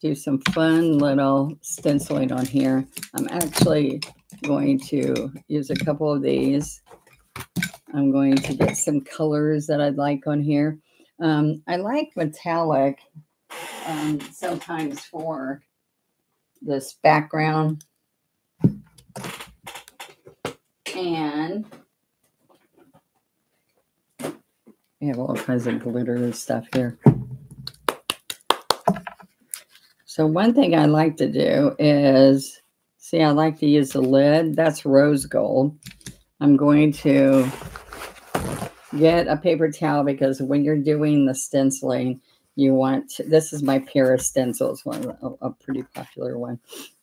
do some fun little stenciling on here. I'm actually going to use a couple of these. I'm going to get some colors that I'd like on here. I like metallic sometimes for this background. And we have all kinds of glitter and stuff here. So one thing I like to do is, see, I like to use the lid. That's rose gold. I'm going to get a paper towel because when you're doing the stenciling, you want to, this is my Paris Stencil. It's one, a pretty popular one.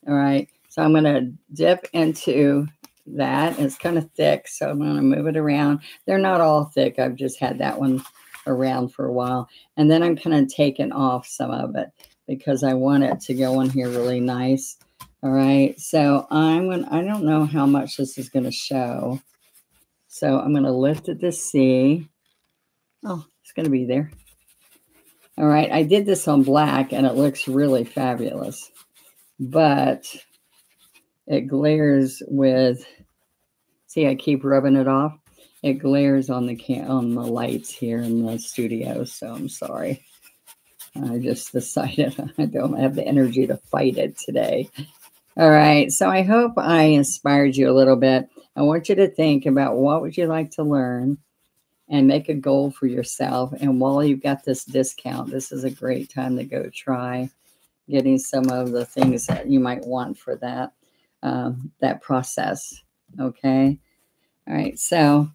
All right. So I'm going to dip into that. It's kind of thick, so I'm going to move it around. They're not all thick. I've just had that one around for a while. And then I'm kind of taking off some of it because I want it to go on here really nice. All right. So I don't know how much this is going to show. So I'm going to lift it to see. Oh, it's going to be there. All right. I did this on black and it looks really fabulous, but it glares with, see, I keep rubbing it off. It glares on the lights here in the studio, so I'm sorry. I just decided I don't have the energy to fight it today. All right, so I hope I inspired you a little bit. I want you to think about what would you like to learn and make a goal for yourself. And while you've got this discount, this is a great time to go try getting some of the things that you might want for that, that process, okay? All right, so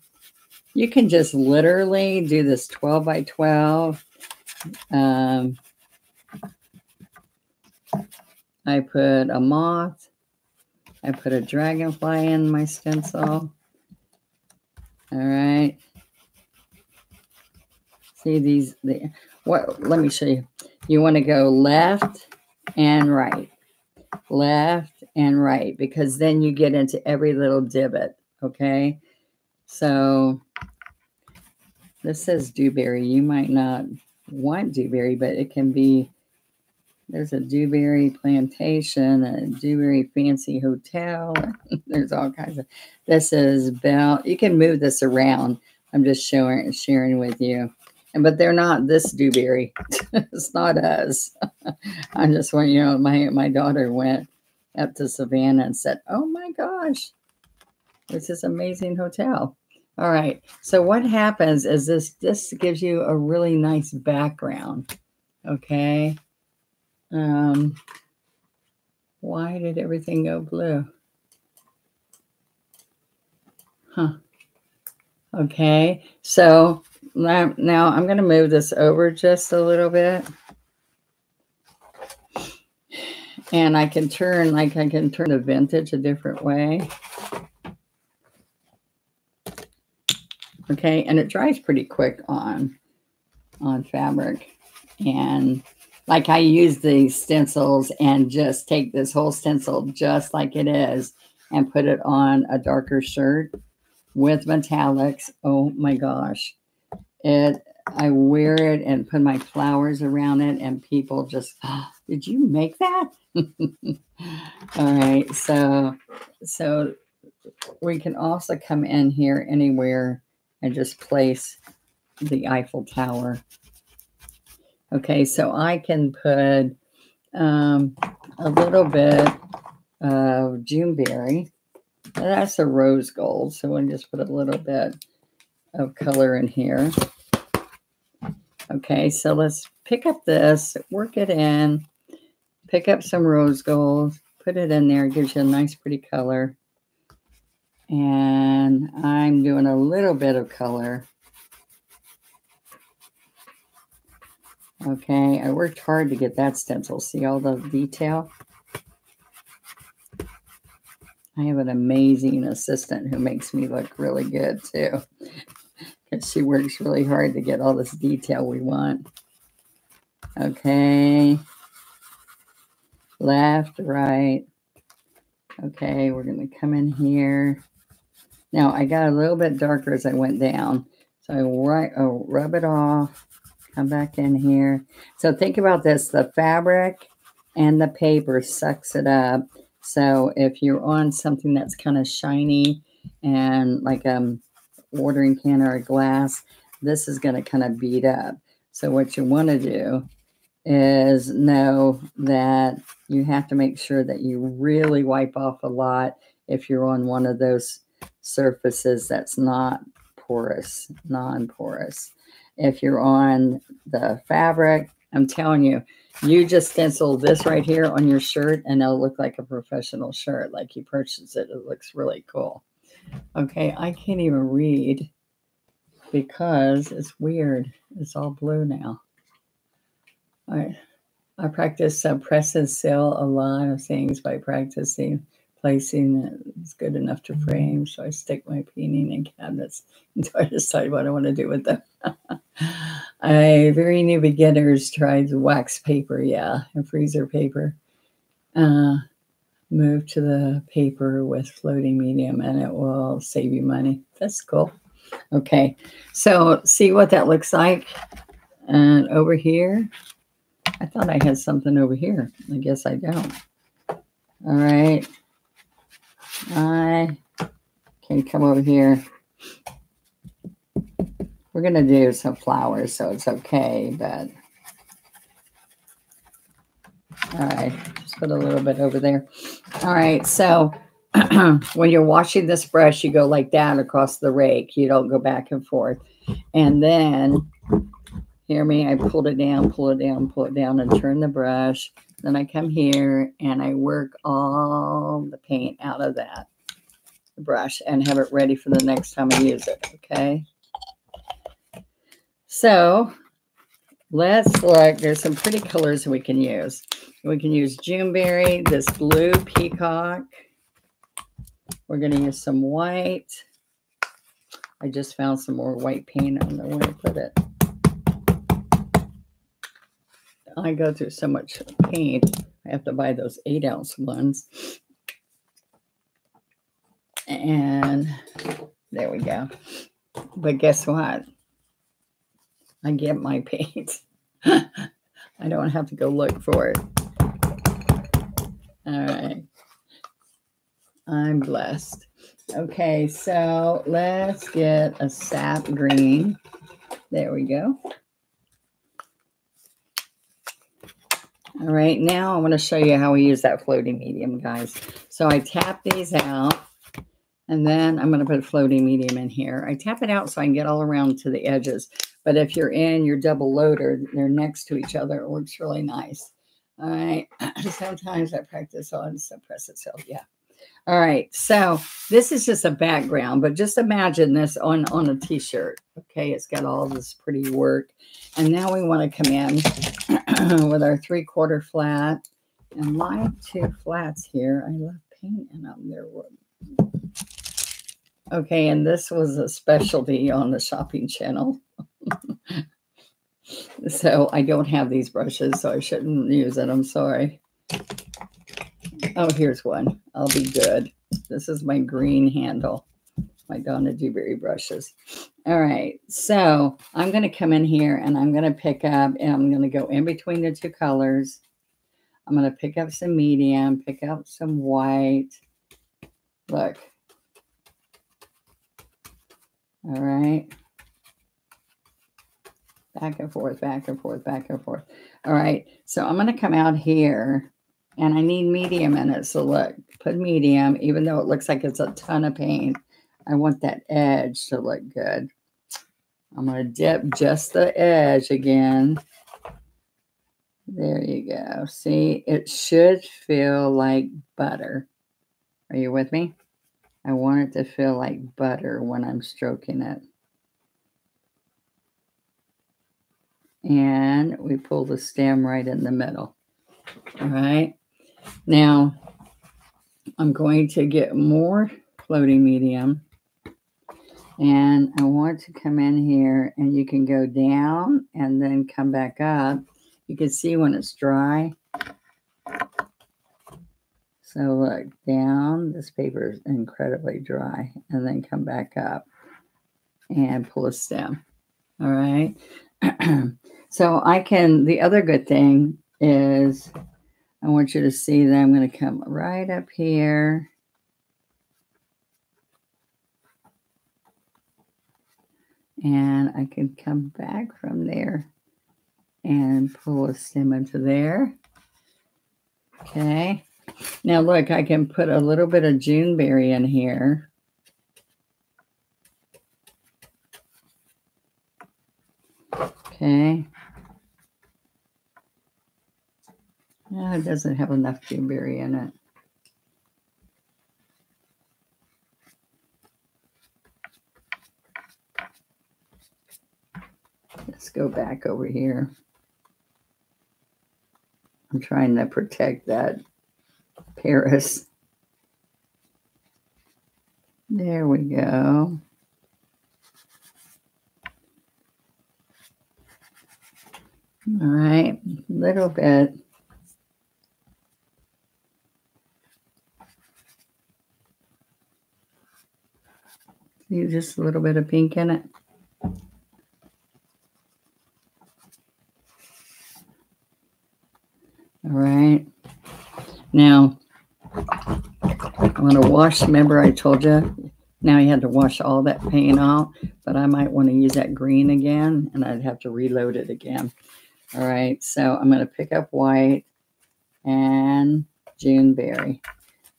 you can just literally do this 12 by 12. I put a moth. I put a dragonfly in my stencil. All right. See these? Let me show you. You want to go left and right. Left and right. Because then you get into every little divot. Okay. So this says Dewberry. You might not want Dewberry, but it can be. There's a Dewberry plantation, a Dewberry fancy hotel. There's all kinds of. This is Bell. You can move this around. I'm just sharing with you. But they're not this Dewberry. It's not us. I just want you to know, my daughter went up to Savannah and said, "Oh my gosh, this is an amazing hotel." All right. So what happens is this gives you a really nice background. Okay. Why did everything go blue? Huh. Okay. So now I'm going to move this over just a little bit. And I can turn, like I can turn the vintage a different way. Okay. And it dries pretty quick on fabric. And like I use these stencils and just take this whole stencil just like it is and put it on a darker shirt with metallics. Oh my gosh. I wear it and put my flowers around it and people just, oh, did you make that? All right. So we can also come in here anywhere and just place the Eiffel Tower. Okay, so I can put a little bit of Juneberry. That's a rose gold, so we'll just put a little bit of color in here. Okay, so let's pick up this, work it in, pick up some rose gold, put it in there. It gives you a nice, pretty color. And I'm doing a little bit of color. Okay, I worked hard to get that stencil. See all the detail? I have an amazing assistant who makes me look really good, too. Because she works really hard to get all this detail we want. Okay. Left, right. Okay, we're going to come in here. Now, I got a little bit darker as I went down. So I rub it off. Come back in here. So think about this. The fabric and the paper sucks it up. So if you're on something that's kind of shiny and like a watering can or a glass, this is going to kind of beat up. So what you want to do is know that you have to make sure that you really wipe off a lot if you're on one of those surfaces that's not porous, non-porous. If you're on the fabric, I'm telling you, you just stencil this right here on your shirt and it'll look like a professional shirt, like you purchased it. It looks really cool. Okay, I can't even read because it's weird. It's all blue now. All right. I practice press and seal a lot of things by practicing placing that is good enough to frame. So I stick my painting in cabinets until I decide what I want to do with them. Very new beginners tried wax paper, yeah, and freezer paper. Move to the paper with floating medium and it will save you money. That's cool. Okay, so see what that looks like. And over here, I thought I had something over here. I guess I don't. All right. I can come over here. We're going to do some flowers, so it's okay, but all right, just put a little bit over there. All right, so when you're washing this brush, you go like down across the rake. You don't go back and forth. And then, hear me, I pulled it down, pull it down, pull it down, and turn the brush. Then I come here and I work all the paint out of that brush and have it ready for the next time I use it, okay? So let's look. There's some pretty colors we can use. We can use Juneberry, this blue peacock. We're going to use some white. I just found some more white paint. I don't know where to put it. I go through so much paint. I have to buy those 8-ounce ones. And there we go. But guess what? I get my paint. I don't have to go look for it. All right. I'm blessed. Okay, so let's get a sap green. There we go. All right, now I want to show you how we use that floating medium, guys. So I tap these out, and then I'm going to put a floating medium in here. I tap it out so I can get all around to the edges. But if you're in your double loader, they're next to each other. It works really nice. All right, sometimes I practice on suppress itself, yeah. All right, so this is just a background, but just imagine this on a T-shirt. Okay, it's got all this pretty work. And now we want to come in with our 3/4 flat. And my 2 flats here, I love paint in them. They're okay, and this was a specialty on the shopping channel. So I don't have these brushes, so I shouldn't use it. I'm sorry. Oh, here's one. I'll be good. This is my green handle, my Donna Dewberry brushes. All right, so I'm going to come in here and I'm going to pick up and I'm going to go in between the 2 colors. I'm going to pick up some medium, pick up some white. Look. All right. Back and forth, back and forth, back and forth. All right, so I'm going to come out here. And I need medium in it, so look, put medium, even though it looks like it's a ton of paint. I want that edge to look good. I'm going to dip just the edge again. There you go. See, it should feel like butter. Are you with me? I want it to feel like butter when I'm stroking it. And we pull the stem right in the middle. All right. Now, I'm going to get more floating medium, and I want to come in here, and you can go down and then come back up. You can see when it's dry. So look, down, this paper is incredibly dry, and then come back up and pull a stem. All right. So I can, the other good thing is I want you to see that I'm going to come right up here. And I can come back from there and pull a stem into there. Okay. Now look, I can put a little bit of Juneberry in here. Okay. No, it doesn't have enough Dewberry in it. Let's go back over here. I'm trying to protect that Paris. There we go. All right, a little bit. Just a little bit of pink in it. All right. Now, I'm going to wash. Remember I told you? Now you had to wash all that paint off, but I might want to use that green again, and I'd have to reload it again. All right. So I'm going to pick up white and Juneberry.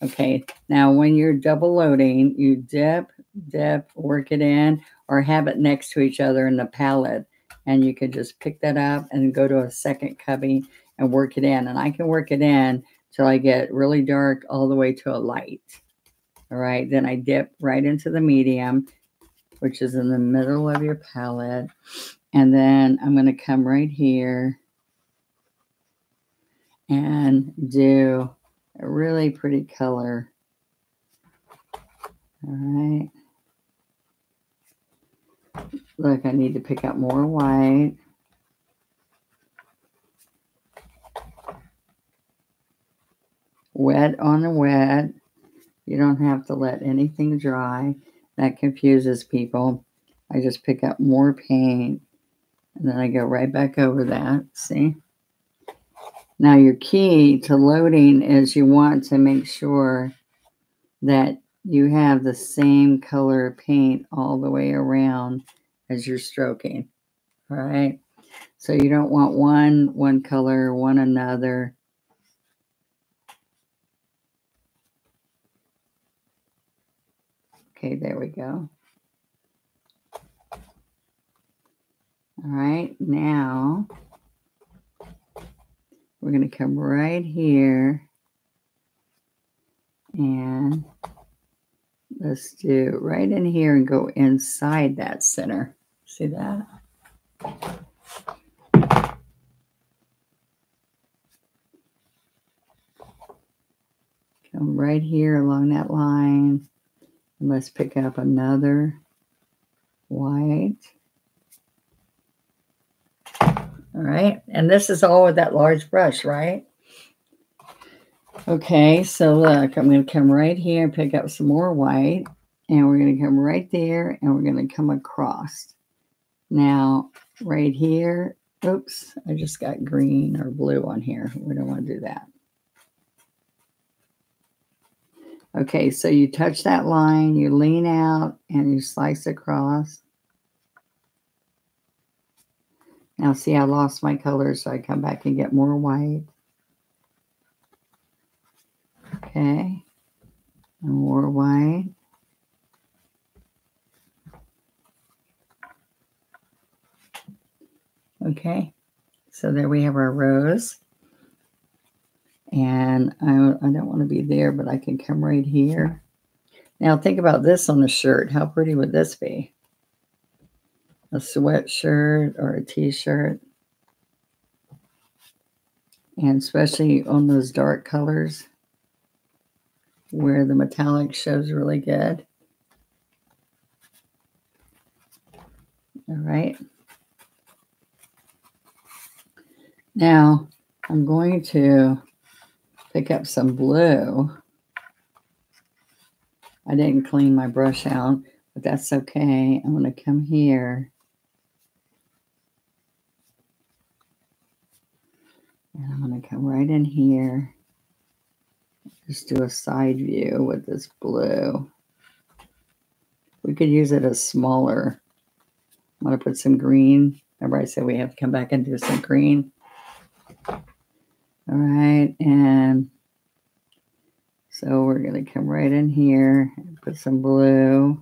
Okay, now when you're double loading, you dip, work it in, or have it next to each other in the palette. And you could just pick that up and go to a second cubby and work it in. And I can work it in till I get really dark all the way to a light. All right, then I dip right into the medium, which is in the middle of your palette. And then I'm going to come right here and do a really pretty color. All right. Look, I need to pick up more white. Wet on the wet. You don't have to let anything dry. That confuses people. I just pick up more paint. And then I go right back over that. See? Now your key to loading is you want to make sure that you have the same color paint all the way around as you're stroking. All right. So you don't want one color, one another. Okay, there we go. All right, now we're going to come right here and let's do right in here and go inside that center. See that? Come right here along that line. And let's pick up another white. All right. And this is all with that large brush, right? Okay, so look, I'm going to come right here and pick up some more white, and we're going to come right there, and we're going to come across. Now, right here, oops, I just got green or blue on here. We don't want to do that. Okay, so you touch that line, you lean out, and you slice across. Now, see, I lost my color, so I come back and get more white. Okay, and more white. Okay, so there we have our rose. And I don't want to be there, but I can come right here. Now think about this on the shirt. How pretty would this be? A sweatshirt or a t-shirt. And especially on those dark colors, where the metallic shows really good. All right. Now I'm going to pick up some blue. I didn't clean my brush out, but that's okay. I'm going to come here. And I'm going to come right in here. Just do a side view with this blue. We could use it as smaller. I'm going to put some green. Remember I said we have to come back and do some green. All right. And so we're going to come right in here and put some blue.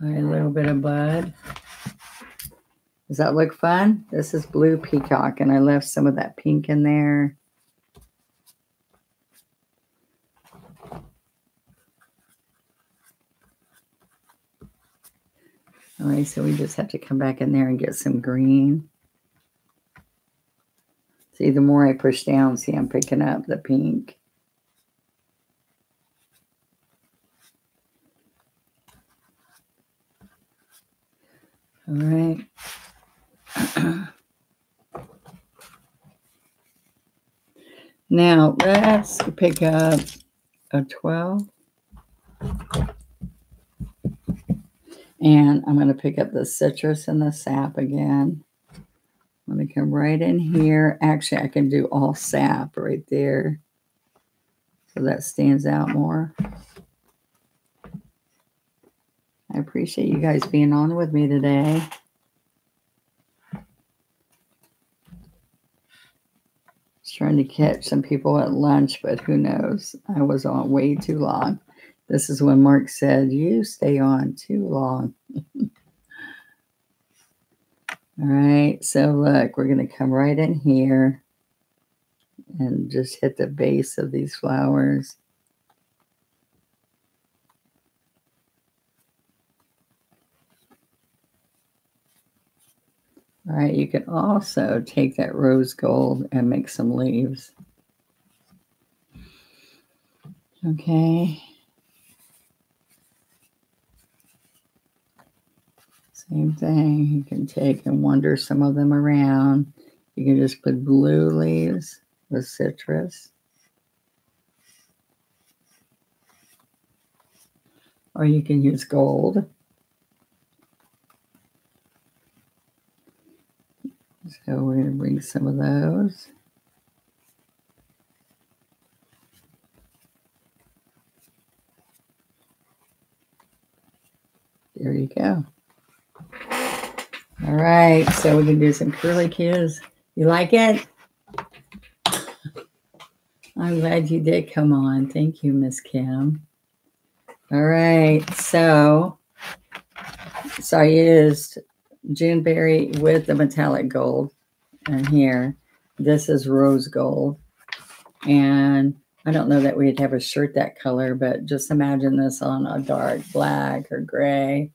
All right, a little bit of bud. Does that look fun? This is blue peacock, and I left some of that pink in there. All right, so we just have to come back in there and get some green. See, the more I push down, see, I'm picking up the pink. All right. Now, let's pick up a 12. And I'm going to pick up the citrus and the sap again. I'm going to come right in here. Actually, I can do all sap right there. So that stands out more. I appreciate you guys being on with me today. trying to catch some people at lunch, but who knows? I was on way too long. This is when Marc said, you stay on too long. All right, so look, we're going to come right in here and just hit the base of these flowers. All right, you can also take that rose gold and make some leaves. Okay. Same thing, you can take and wander some of them around. You can just put blue leaves with citrus. Or you can use gold. So we're going to bring some of those. There you go. All right, so we can do some curlicues. You like it? I'm glad you did come on. Thank you, Miss Kim. All right, so I used Juneberry with the metallic gold, and here this is rose gold, and I don't know that we'd have a shirt that color, but just imagine this on a dark black or gray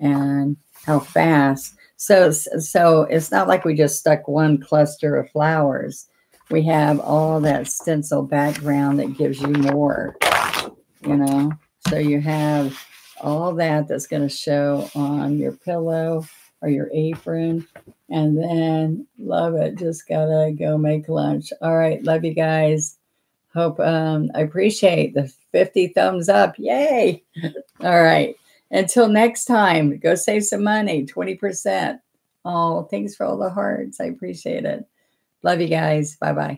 and how fast. So it's not like we just stuck one cluster of flowers. We have all that stencil background that gives you more, you know, so you have all that that's going to show on your pillow or your apron. And then love it, just gotta go make lunch. All right, love you guys. Hope I appreciate the 50 thumbs up. Yay. All right, until next time, go save some money, 20%. Oh, thanks for all the hearts, I appreciate it. Love you guys. Bye bye.